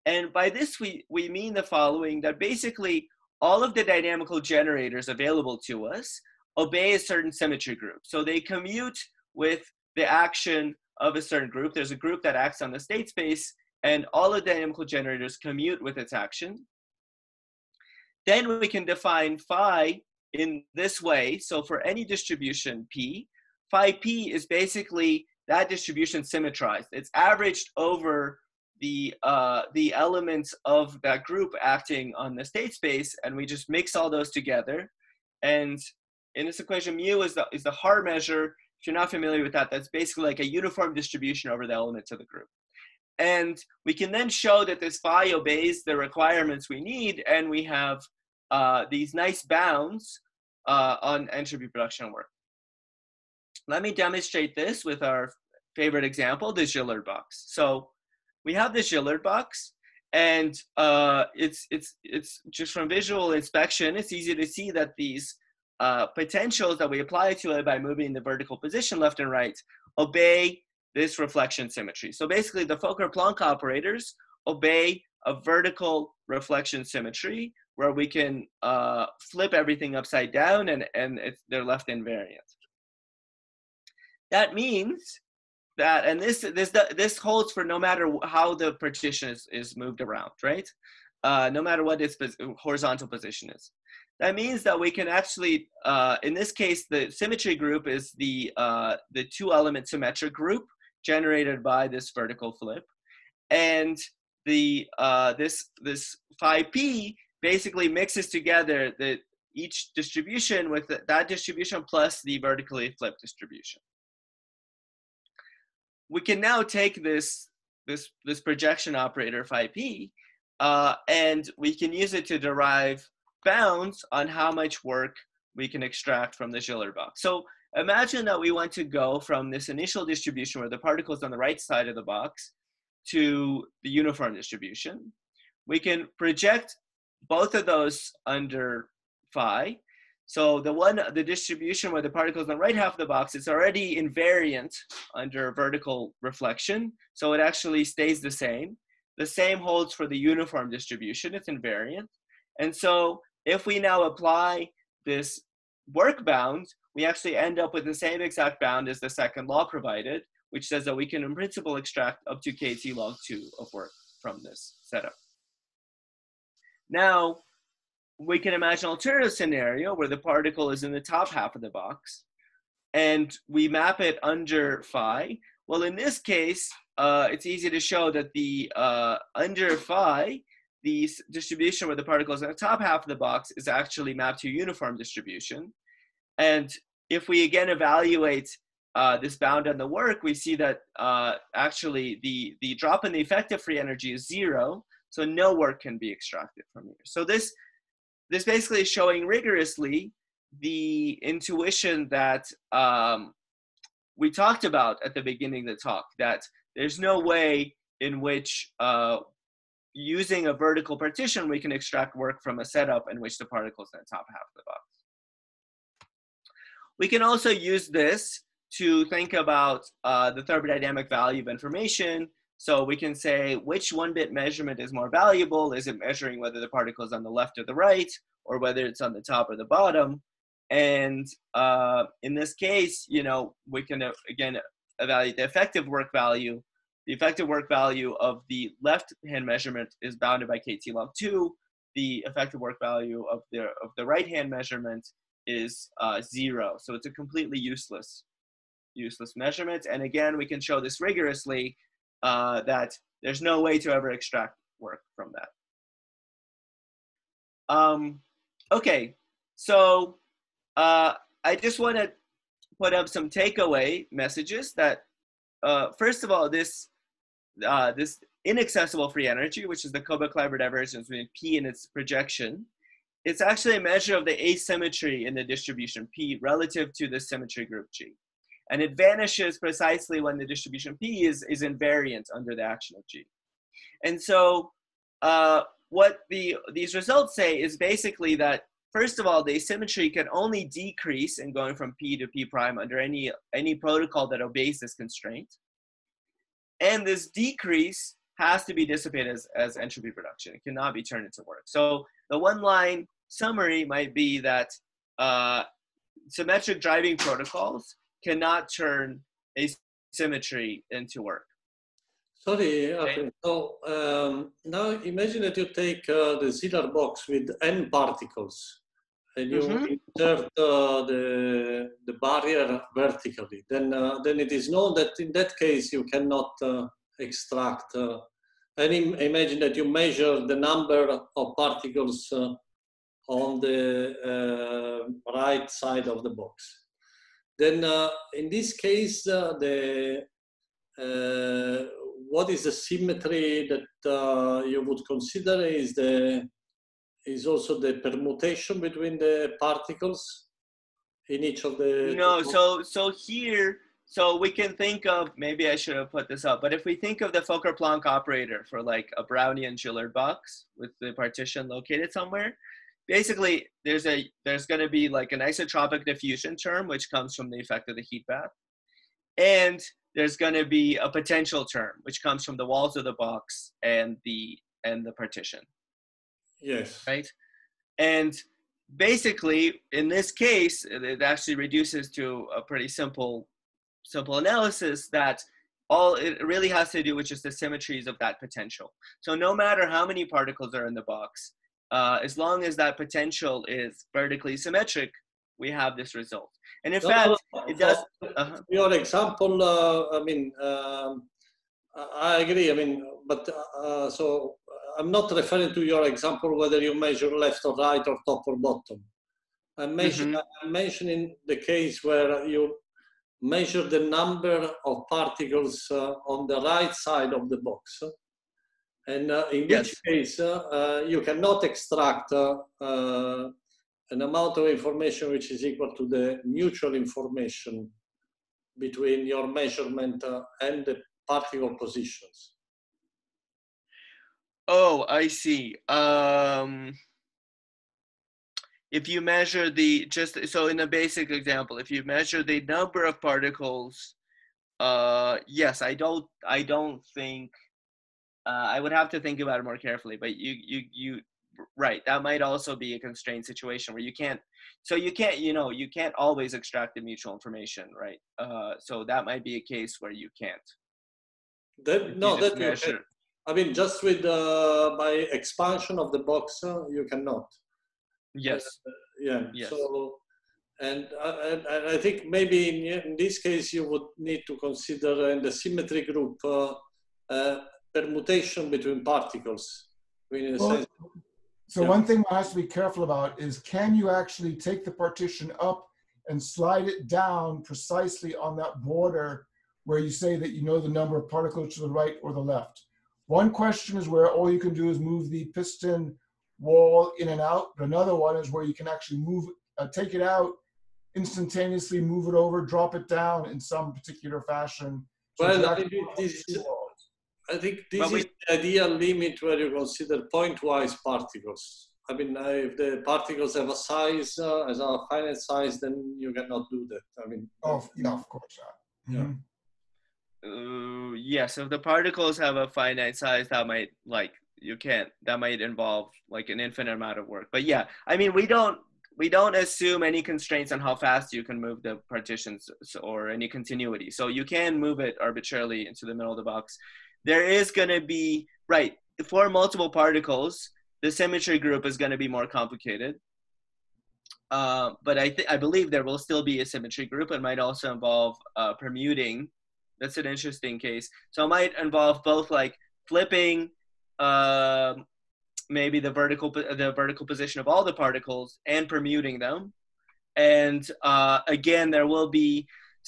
And by this, we, we mean the following, that basically all of the dynamical generators available to us obey a certain symmetry group. So they commute with the action of a certain group. There's a group that acts on the state space, and all the dynamical generators commute with its action. Then we can define phi in this way. So for any distribution P, phi P is basically that distribution symmetrized. It's averaged over the, uh, the elements of that group acting on the state space, and we just mix all those together. And in this equation, mu is the, is the Haar measure. If you're not familiar with that, that's basically like a uniform distribution over the elements of the group. And we can then show that this phi obeys the requirements we need, and we have uh, these nice bounds uh, on entropy production work. Let me demonstrate this with our favorite example, the Szilard box. So we have the Szilard box, and uh, it's, it's, it's just from visual inspection, it's easy to see that these uh, potentials that we apply to it by moving the vertical position left and right obey this reflection symmetry. So basically the Fokker-Planck operators obey a vertical reflection symmetry where we can uh, flip everything upside down, and, and it's, they're left invariant. That means that, and this, this, this holds for no matter how the partition is, is moved around, right? Uh, no matter what its horizontal position is. That means that we can actually, uh, in this case, the symmetry group is the, uh, the two element symmetric group generated by this vertical flip. And the, uh, this, this phi p basically mixes together the, each distribution with the, that distribution plus the vertically flipped distribution. We can now take this, this, this projection operator phi p, uh, and we can use it to derive bounds on how much work we can extract from the Szilard box. So imagine that we want to go from this initial distribution where the particle is on the right side of the box to the uniform distribution. We can project both of those under phi. So the one, the distribution where the particle is on the right half of the box, it's already invariant under vertical reflection. So it actually stays the same. The same holds for the uniform distribution, it's invariant. And so if we now apply this work bound, we actually end up with the same exact bound as the second law provided, which says that we can in principle extract up to K T log two of work from this setup. Now, we can imagine an alternative scenario where the particle is in the top half of the box and we map it under phi. Well, in this case, uh, it's easy to show that the uh, under phi, the distribution where the particle is in the top half of the box is actually mapped to a uniform distribution. And if we again evaluate uh, this bound on the work, we see that uh, actually the, the drop in the effective free energy is zero, so no work can be extracted from here. So this, this basically is showing rigorously the intuition that um, we talked about at the beginning of the talk, that there's no way in which uh, using a vertical partition, we can extract work from a setup in which the particle is in the top half of the box. We can also use this to think about uh, the thermodynamic value of information. So we can say which one-bit measurement is more valuable. Is it measuring whether the particle is on the left or the right, or whether it's on the top or the bottom? And uh, in this case, you know, we can, uh, again, evaluate the effective work value. The effective work value of the left-hand measurement is bounded by K T log two. The effective work value of the, of the right-hand measurement is uh, zero. So it's a completely useless, useless measurement. And again, we can show this rigorously uh, that there's no way to ever extract work from that. Um, okay, so uh, I just want to put up some takeaway messages that, uh, first of all, this Uh, this inaccessible free energy, which is the Kullback-Leibler divergence between P and its projection, it's actually a measure of the asymmetry in the distribution P relative to the symmetry group G. And it vanishes precisely when the distribution P is, is invariant under the action of G. And so uh, what the, these results say is basically that, first of all, the asymmetry can only decrease in going from P to P prime under any, any protocol that obeys this constraint. And this decrease has to be dissipated as, as entropy production. It cannot be turned into work. So the one line summary might be that uh, symmetric driving protocols cannot turn asymmetry into work. Sorry, okay. So um, now imagine that you take uh, the Szilard box with n particles and you mm-hmm. insert uh, the, the barrier vertically. Then, uh, then it is known that in that case you cannot uh, extract. Uh, and imagine that you measure the number of particles uh, on the uh, right side of the box. Then uh, in this case, uh, the uh, what is the symmetry that uh, you would consider is the is also the permutation between the particles in each of the. No, so so here, so we can think of, maybe I should have put this up, but if we think of the Fokker-Planck operator for like a Brownian Szilard box with the partition located somewhere. Basically, there's a there's going to be like an isotropic diffusion term, which comes from the effect of the heat bath. And there's going to be a potential term, which comes from the walls of the box and the and the partition. Yes. Right? And basically, in this case, it actually reduces to a pretty simple, simple analysis that all it really has to do with just the symmetries of that potential. So no matter how many particles are in the box, Uh, as long as that potential is vertically symmetric, we have this result. And in no, fact, no, it does. Uh-huh. Your example, uh, I mean, um, I agree. I mean, but uh, so I'm not referring to your example whether you measure left or right or top or bottom. I'm mentioning, mm-hmm. I'm mentioning the case where you measure the number of particles uh, on the right side of the box. And uh, in yes. which case, uh, uh, you cannot extract uh, uh, an amount of information which is equal to the mutual information between your measurement uh, and the particle positions. Oh, I see. Um, if you measure the, just so in a basic example, if you measure the number of particles, uh, yes, I don't, I don't think, Uh, I would have to think about it more carefully, but you, you, you, right. That might also be a constrained situation where you can't, so you can't, you know, you can't always extract the mutual information, right? Uh, so that might be a case where you can't. That, no, you that measure. You can, I mean, just with, uh, by expansion of the box, uh, you cannot. Yes. Uh, yeah. Yes. So, and I, I, I think maybe in, in this case, you would need to consider in the symmetry group, uh, uh, permutation between particles. I mean, in a well, sense, so yeah. One thing one has to be careful about is, can you actually take the partition up and slide it down precisely on that border where you say that you know the number of particles to the right or the left? One question is where all you can do is move the piston wall in and out. Another one is where you can actually move, uh, take it out, instantaneously move it over, drop it down in some particular fashion. So well, maybe this I think this well, we, is the ideal limit where you consider pointwise particles. I mean, if the particles have a size, uh, as a finite size, then you cannot do that. I mean, oh, no, of course not. Yeah. Mm-hmm. uh, yes, if the particles have a finite size, that might, like, you can't, that might involve, like, an infinite amount of work. But yeah, I mean, we don't, we don't assume any constraints on how fast you can move the partitions or any continuity. So you can move it arbitrarily into the middle of the box. There is going to be, right, for multiple particles, the symmetry group is going to be more complicated. Uh, but I, th I believe there will still be a symmetry group. It might also involve uh, permuting. That's an interesting case. So it might involve both, like, flipping uh, maybe the vertical, the vertical position of all the particles and permuting them. And uh, again, there will be,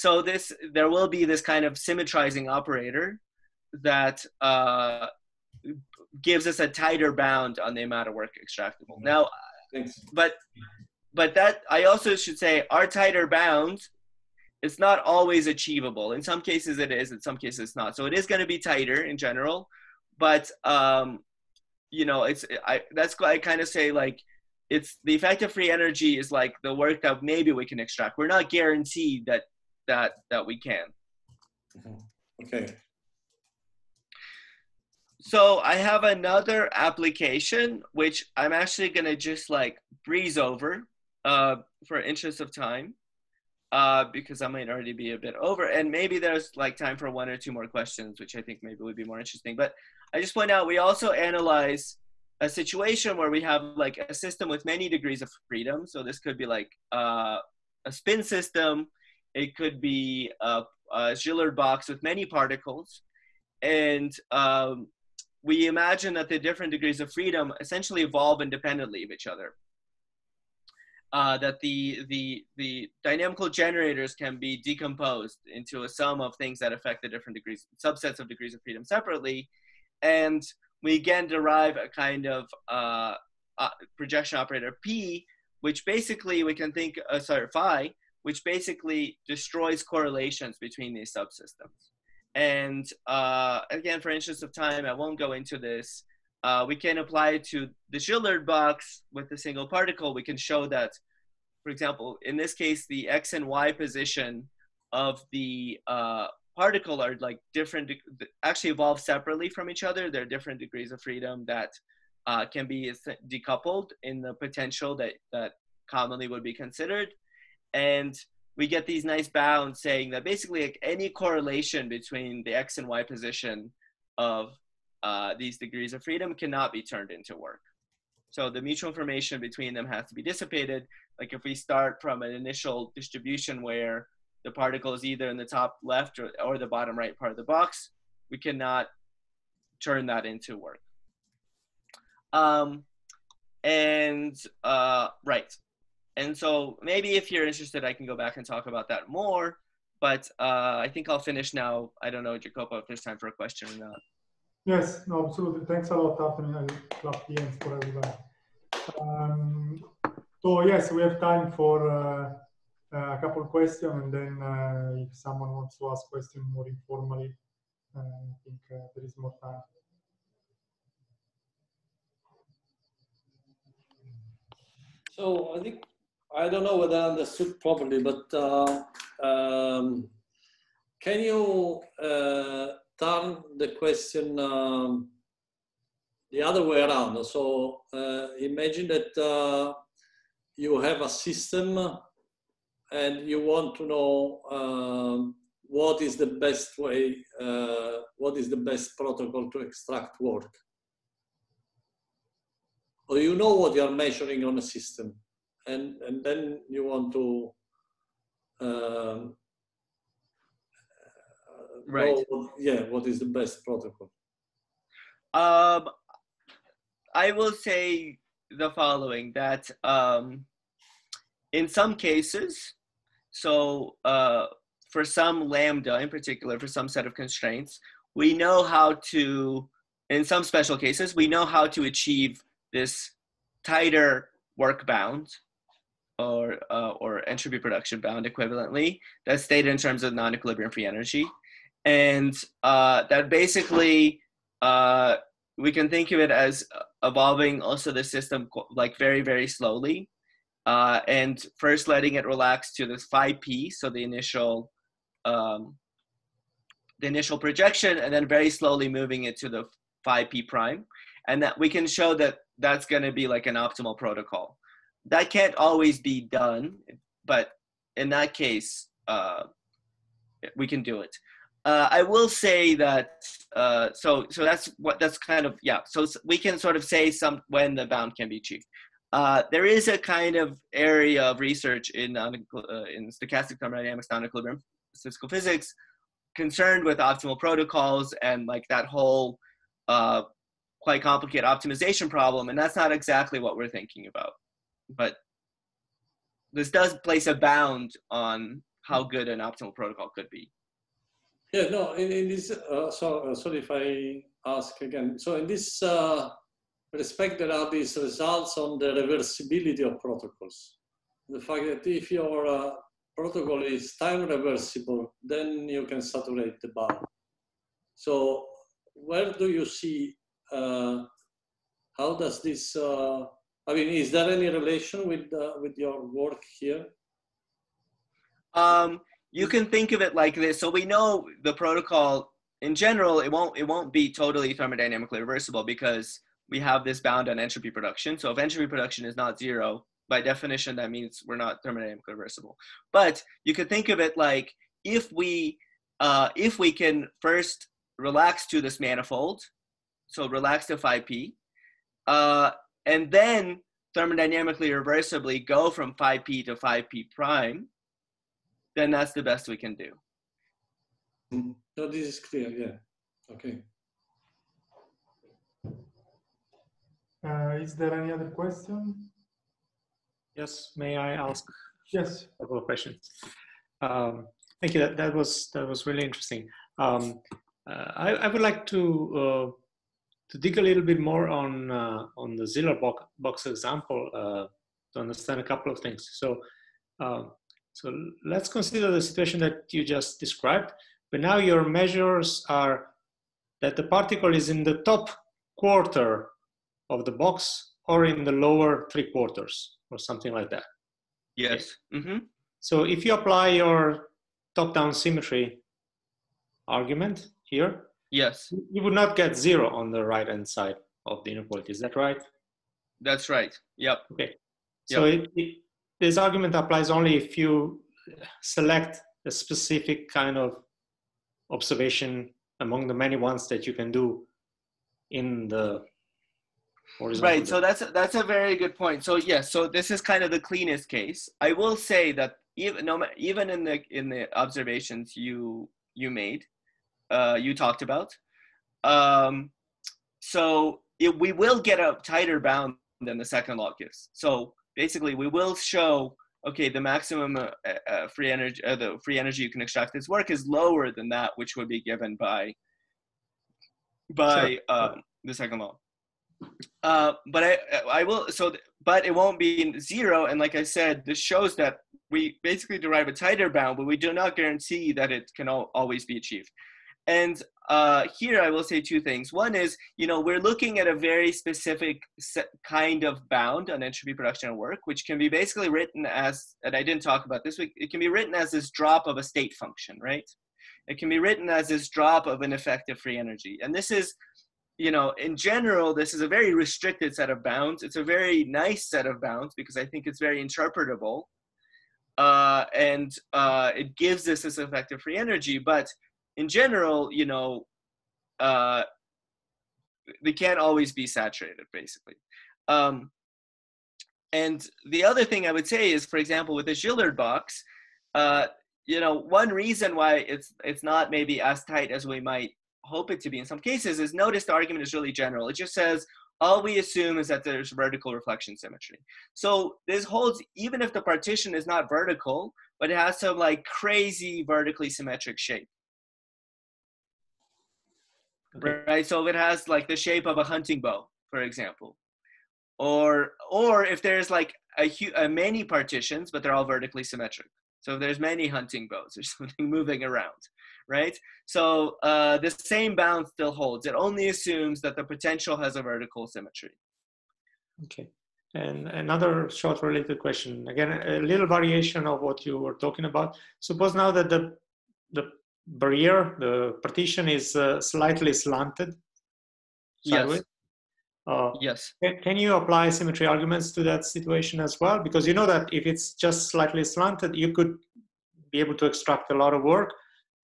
so this, there will be this kind of symmetrizing operator that uh, gives us a tighter bound on the amount of work extractable. Now, Thanks. but but that I also should say our tighter bound it's not always achievable. In some cases it is, in some cases it's not. So it is going to be tighter in general, but um, you know, it's, I, that's why I kind of say like, it's the effective free energy is like the work that maybe we can extract. We're not guaranteed that, that, that we can. Okay. So I have another application, which I'm actually going to just like breeze over uh, for interest of time, uh, because I might already be a bit over, and maybe there's like time for one or two more questions, which I think maybe would be more interesting. But I just point out, we also analyze a situation where we have like a system with many degrees of freedom. So this could be like uh, a spin system. It could be a, a Szilard box with many particles. And um, we imagine that the different degrees of freedom essentially evolve independently of each other. Uh, that the, the, the dynamical generators can be decomposed into a sum of things that affect the different degrees, subsets of degrees of freedom separately. And we again derive a kind of uh, uh, projection operator P, which basically we can think, uh, sorry, phi, which basically destroys correlations between these subsystems. And uh, again, for interest of time, I won't go into this. Uh, we can apply it to the Szilard box with a single particle. We can show that, for example, in this case, the X and Y position of the uh, particle are like different, actually evolve separately from each other. There are different degrees of freedom that uh, can be decoupled in the potential that, that commonly would be considered. And we get these nice bounds saying that basically like any correlation between the X and Y position of uh, these degrees of freedom cannot be turned into work. So the mutual information between them has to be dissipated. Like if we start from an initial distribution where the particle is either in the top left or, or the bottom right part of the box, we cannot turn that into work. Um, and uh, right. And so maybe if you're interested, I can go back and talk about that more, but uh, I think I'll finish now. I don't know, Jacopo, if there's time for a question or not. Yes, no, absolutely. Thanks a lot, Artemy. I love the end for everybody. Um, so yes, we have time for uh, a couple of questions, and then uh, if someone wants to ask questions more informally, uh, I think uh, there is more time. So I think, I don't know whether I understood properly, but uh, um, can you uh, turn the question um, the other way around? So uh, imagine that uh, you have a system and you want to know uh, what is the best way, uh, what is the best protocol to extract work. Or you know what you are measuring on a system. And, and then you want to uh, right. know what, yeah, what is the best protocol? Um, I will say the following, that um, in some cases, so uh, for some lambda in particular, for some set of constraints, we know how to, in some special cases, we know how to achieve this tighter work bound, or, uh, or entropy production bound equivalently, that's stated in terms of non-equilibrium free energy. And uh, that basically, uh, we can think of it as evolving also the system like very, very slowly. Uh, and first letting it relax to this phi p, so the initial, um, the initial projection, and then very slowly moving it to the phi p prime. And that we can show that that's going to be like an optimal protocol. That can't always be done, but in that case, uh, we can do it. Uh, I will say that, uh, so so that's what, that's kind of, yeah, so we can sort of say some when the bound can be achieved. Uh, there is a kind of area of research in, uh, in stochastic thermodynamics, non-equilibrium statistical physics, concerned with optimal protocols and like that whole, uh, quite complicated optimization problem, and that's not exactly what we're thinking about. But this does place a bound on how good an optimal protocol could be. Yeah, no, in, in this, uh, so uh, sorry if I ask again. So in this uh, respect, there are these results on the reversibility of protocols. The fact that if your uh, protocol is time reversible, then you can saturate the bulb. So where do you see, uh, how does this, uh, I mean, is there any relation with, uh, with your work here? Um, you can think of it like this. So we know the protocol in general, it won't, it won't be totally thermodynamically reversible because we have this bound on entropy production. So if entropy production is not zero, by definition, that means we're not thermodynamically reversible. But you could think of it like if we, uh, if we can first relax to this manifold, so relax to phi p, uh, and then thermodynamically reversibly go from phi p to phi p prime, then that's the best we can do. So this is clear, yeah. Okay. Uh, is there any other question? Yes, may I ask? Yes, a couple of questions. Um, thank you. That that was that was really interesting. Um, uh, I I would like to uh, to dig a little bit more on uh, on the Szilard box, box example uh, to understand a couple of things. So uh, so let's consider the situation that you just described. But now your measures are that the particle is in the top quarter of the box or in the lower three quarters or something like that. Yes. Mm-hmm. So if you apply your top-down symmetry argument here, yes, you would not get zero on the right-hand side of the inequality. Is that right? That's right. Yep. Okay. Yep. So it, it, this argument applies only if you select a specific kind of observation among the many ones that you can do in the right. So that's a, that's a very good point. So yes, yeah, so this is kind of the cleanest case. I will say that even no, even in the in the observations you you made, uh, you talked about, um, so it, we will get a tighter bound than the second law gives. So basically, we will show okay the maximum uh, uh, free energy, uh, the free energy you can extract this work is lower than that which would be given by by sure. um, the second law. Uh, but I, I will, so, but it won't be zero. And like I said, this shows that we basically derive a tighter bound, but we do not guarantee that it can al always be achieved. And uh, here I will say two things. One is, you know, we're looking at a very specific set kind of bound on entropy production at work, which can be basically written as, and I didn't talk about this, it can be written as this drop of a state function, right? It can be written as this drop of an effective free energy. And this is, you know, in general, this is a very restricted set of bounds. It's a very nice set of bounds because I think it's very interpretable. Uh, and uh, it gives us this effective free energy. But in general, you know, uh, they can't always be saturated, basically. Um, and the other thing I would say is, for example, with the Szilard box, uh, you know, one reason why it's, it's not maybe as tight as we might hope it to be in some cases is notice the argument is really general. It just says all we assume is that there's vertical reflection symmetry. So this holds even if the partition is not vertical, but it has some like crazy vertically symmetric shape. Okay. Right? So if it has like the shape of a hunting bow, for example, or or if there's like a, hu a many partitions, but they're all vertically symmetric. So if there's many hunting bows or something moving around. Right? So uh, the same bound still holds. It only assumes that the potential has a vertical symmetry. Okay. And another short related question. Again, a little variation of what you were talking about. Suppose now that the, the barrier, the partition is uh, slightly slanted. Sideways. Yes. Uh, yes. Can, can you apply symmetry arguments to that situation as well? Because you know that if it's just slightly slanted, you could be able to extract a lot of work.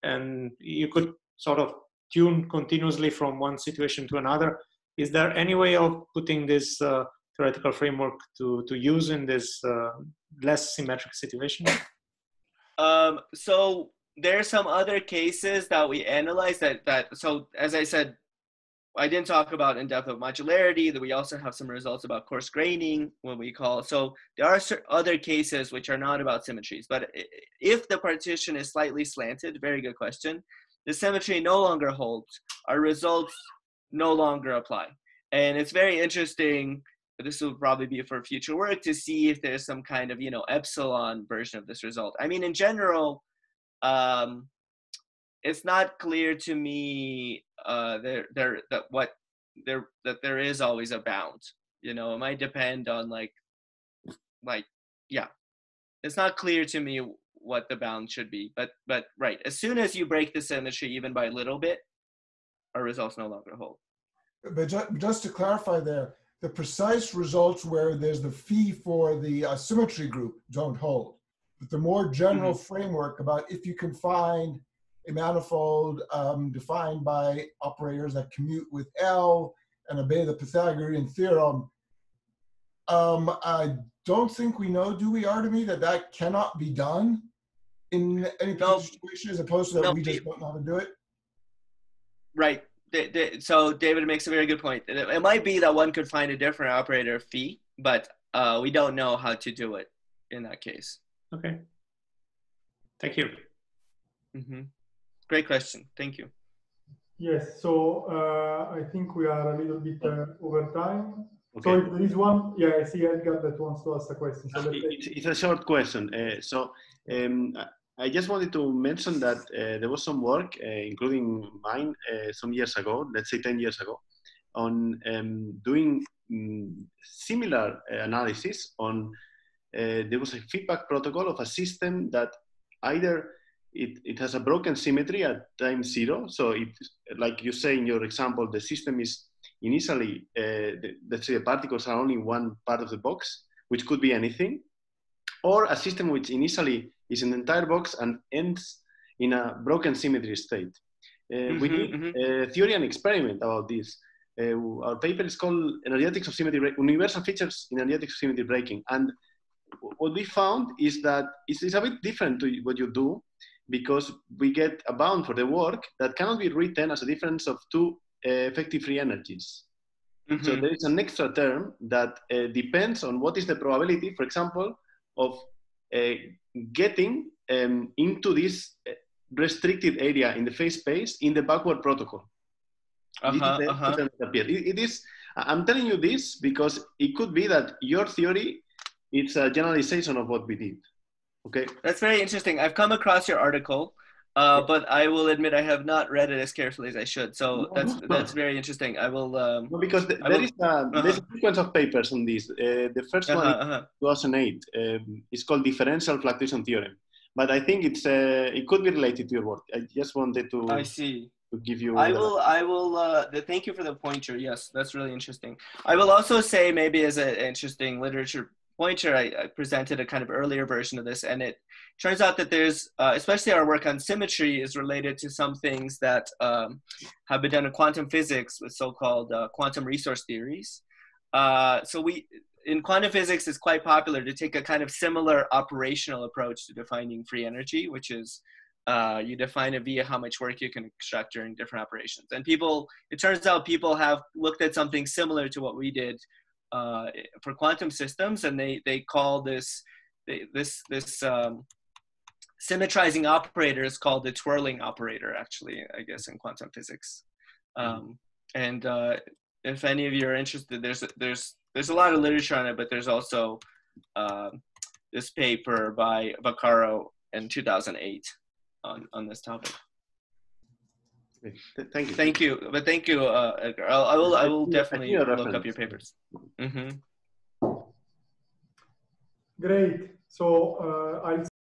And you could sort of tune continuously from one situation to another. Is there any way of putting this uh, theoretical framework to, to use in this uh, less symmetric situation? Um, so there are some other cases that we analyze that, that, so as I said, I didn't talk about in depth of modularity, that we also have some results about coarse graining, what we call. So there are other cases which are not about symmetries, but if the partition is slightly slanted, very good question, the symmetry no longer holds, our results no longer apply. And it's very interesting this will probably be for future work to see if there's some kind of, you know, epsilon version of this result. I mean, in general, um, it's not clear to me uh, there, there, that what there, that there is always a bound, you know, it might depend on like, like, yeah, it's not clear to me what the bound should be, but, but right. As soon as you break the symmetry, even by a little bit, our results no longer hold. But ju just to clarify there, the precise results where there's the phi for the uh, symmetry group don't hold. But the more general mm-hmm. framework about if you can find a manifold um, defined by operators that commute with L and obey the Pythagorean theorem, um, I don't think we know, do we, Artemy, that that cannot be done in any no. situation as opposed to that no. we just don't know how to do it? Right. So David makes a very good point. It might be that one could find a different operator phi, but uh, we don't know how to do it in that case. Okay. Thank you. Mm-hmm. Great question. Thank you. Yes. So uh, I think we are a little bit uh, over time. Okay. So if there is one, yeah, I see Edgar that wants to ask a question. So it's, it's a short question. Uh, so. Um, I just wanted to mention that uh, there was some work, uh, including mine, uh, some years ago, let's say ten years ago, on um, doing um, similar uh, analysis on, uh, there was a feedback protocol of a system that either it, it has a broken symmetry at time zero. So it, like you say in your example, the system is initially, uh, the, let's say the particles are only one part of the box, which could be anything, or a system which initially is an entire box and ends in a broken symmetry state. Uh, mm-hmm, we did mm-hmm. a theory and experiment about this. Uh, our paper is called Energetics of Symmetry, Universal Features in Energetics of Symmetry Breaking. And what we found is that it's, it's a bit different to what you do because we get a bound for the work that cannot be written as a difference of two uh, effective free energies. Mm-hmm. So there is an extra term that uh, depends on what is the probability, for example, of uh, getting um, into this restricted area in the phase space in the backward protocol. Uh-huh, is uh-huh. it, it is, I'm telling you this because it could be that your theory, it's a generalization of what we did. Okay. That's very interesting. I've come across your article, uh, but I will admit I have not read it as carefully as I should. So that's, that's very interesting. I will... Um, no, because the, I there will, is a, uh-huh. there's a sequence of papers on this. Uh, the first uh-huh, one, uh-huh. two thousand eight, um, it's called Differential Fluctuation Theorem. But I think it's uh, it could be related to your work. I just wanted to... I see. To give you... I will, I will uh, the, thank you for the pointer. Yes, that's really interesting. I will also say maybe as an interesting literature pointer, I, I presented a kind of earlier version of this, and it turns out that there's, uh, especially our work on symmetry is related to some things that um, have been done in quantum physics with so-called uh, quantum resource theories. Uh, so we, in quantum physics, it's quite popular to take a kind of similar operational approach to defining free energy, which is uh, you define it via how much work you can extract during different operations. And people, it turns out people have looked at something similar to what we did Uh, for quantum systems, and they they call this they, this this um, symmetrizing operator is called the twirling operator. Actually, I guess in quantum physics. Um, and uh, if any of you are interested, there's there's there's a lot of literature on it, but there's also uh, this paper by Vaccaro in two thousand eight on on this topic. Thank you. Thank you. But thank you, uh, Edgar. I'll, I will, I will definitely look up your papers. Mm-hmm. Great. So uh, I'll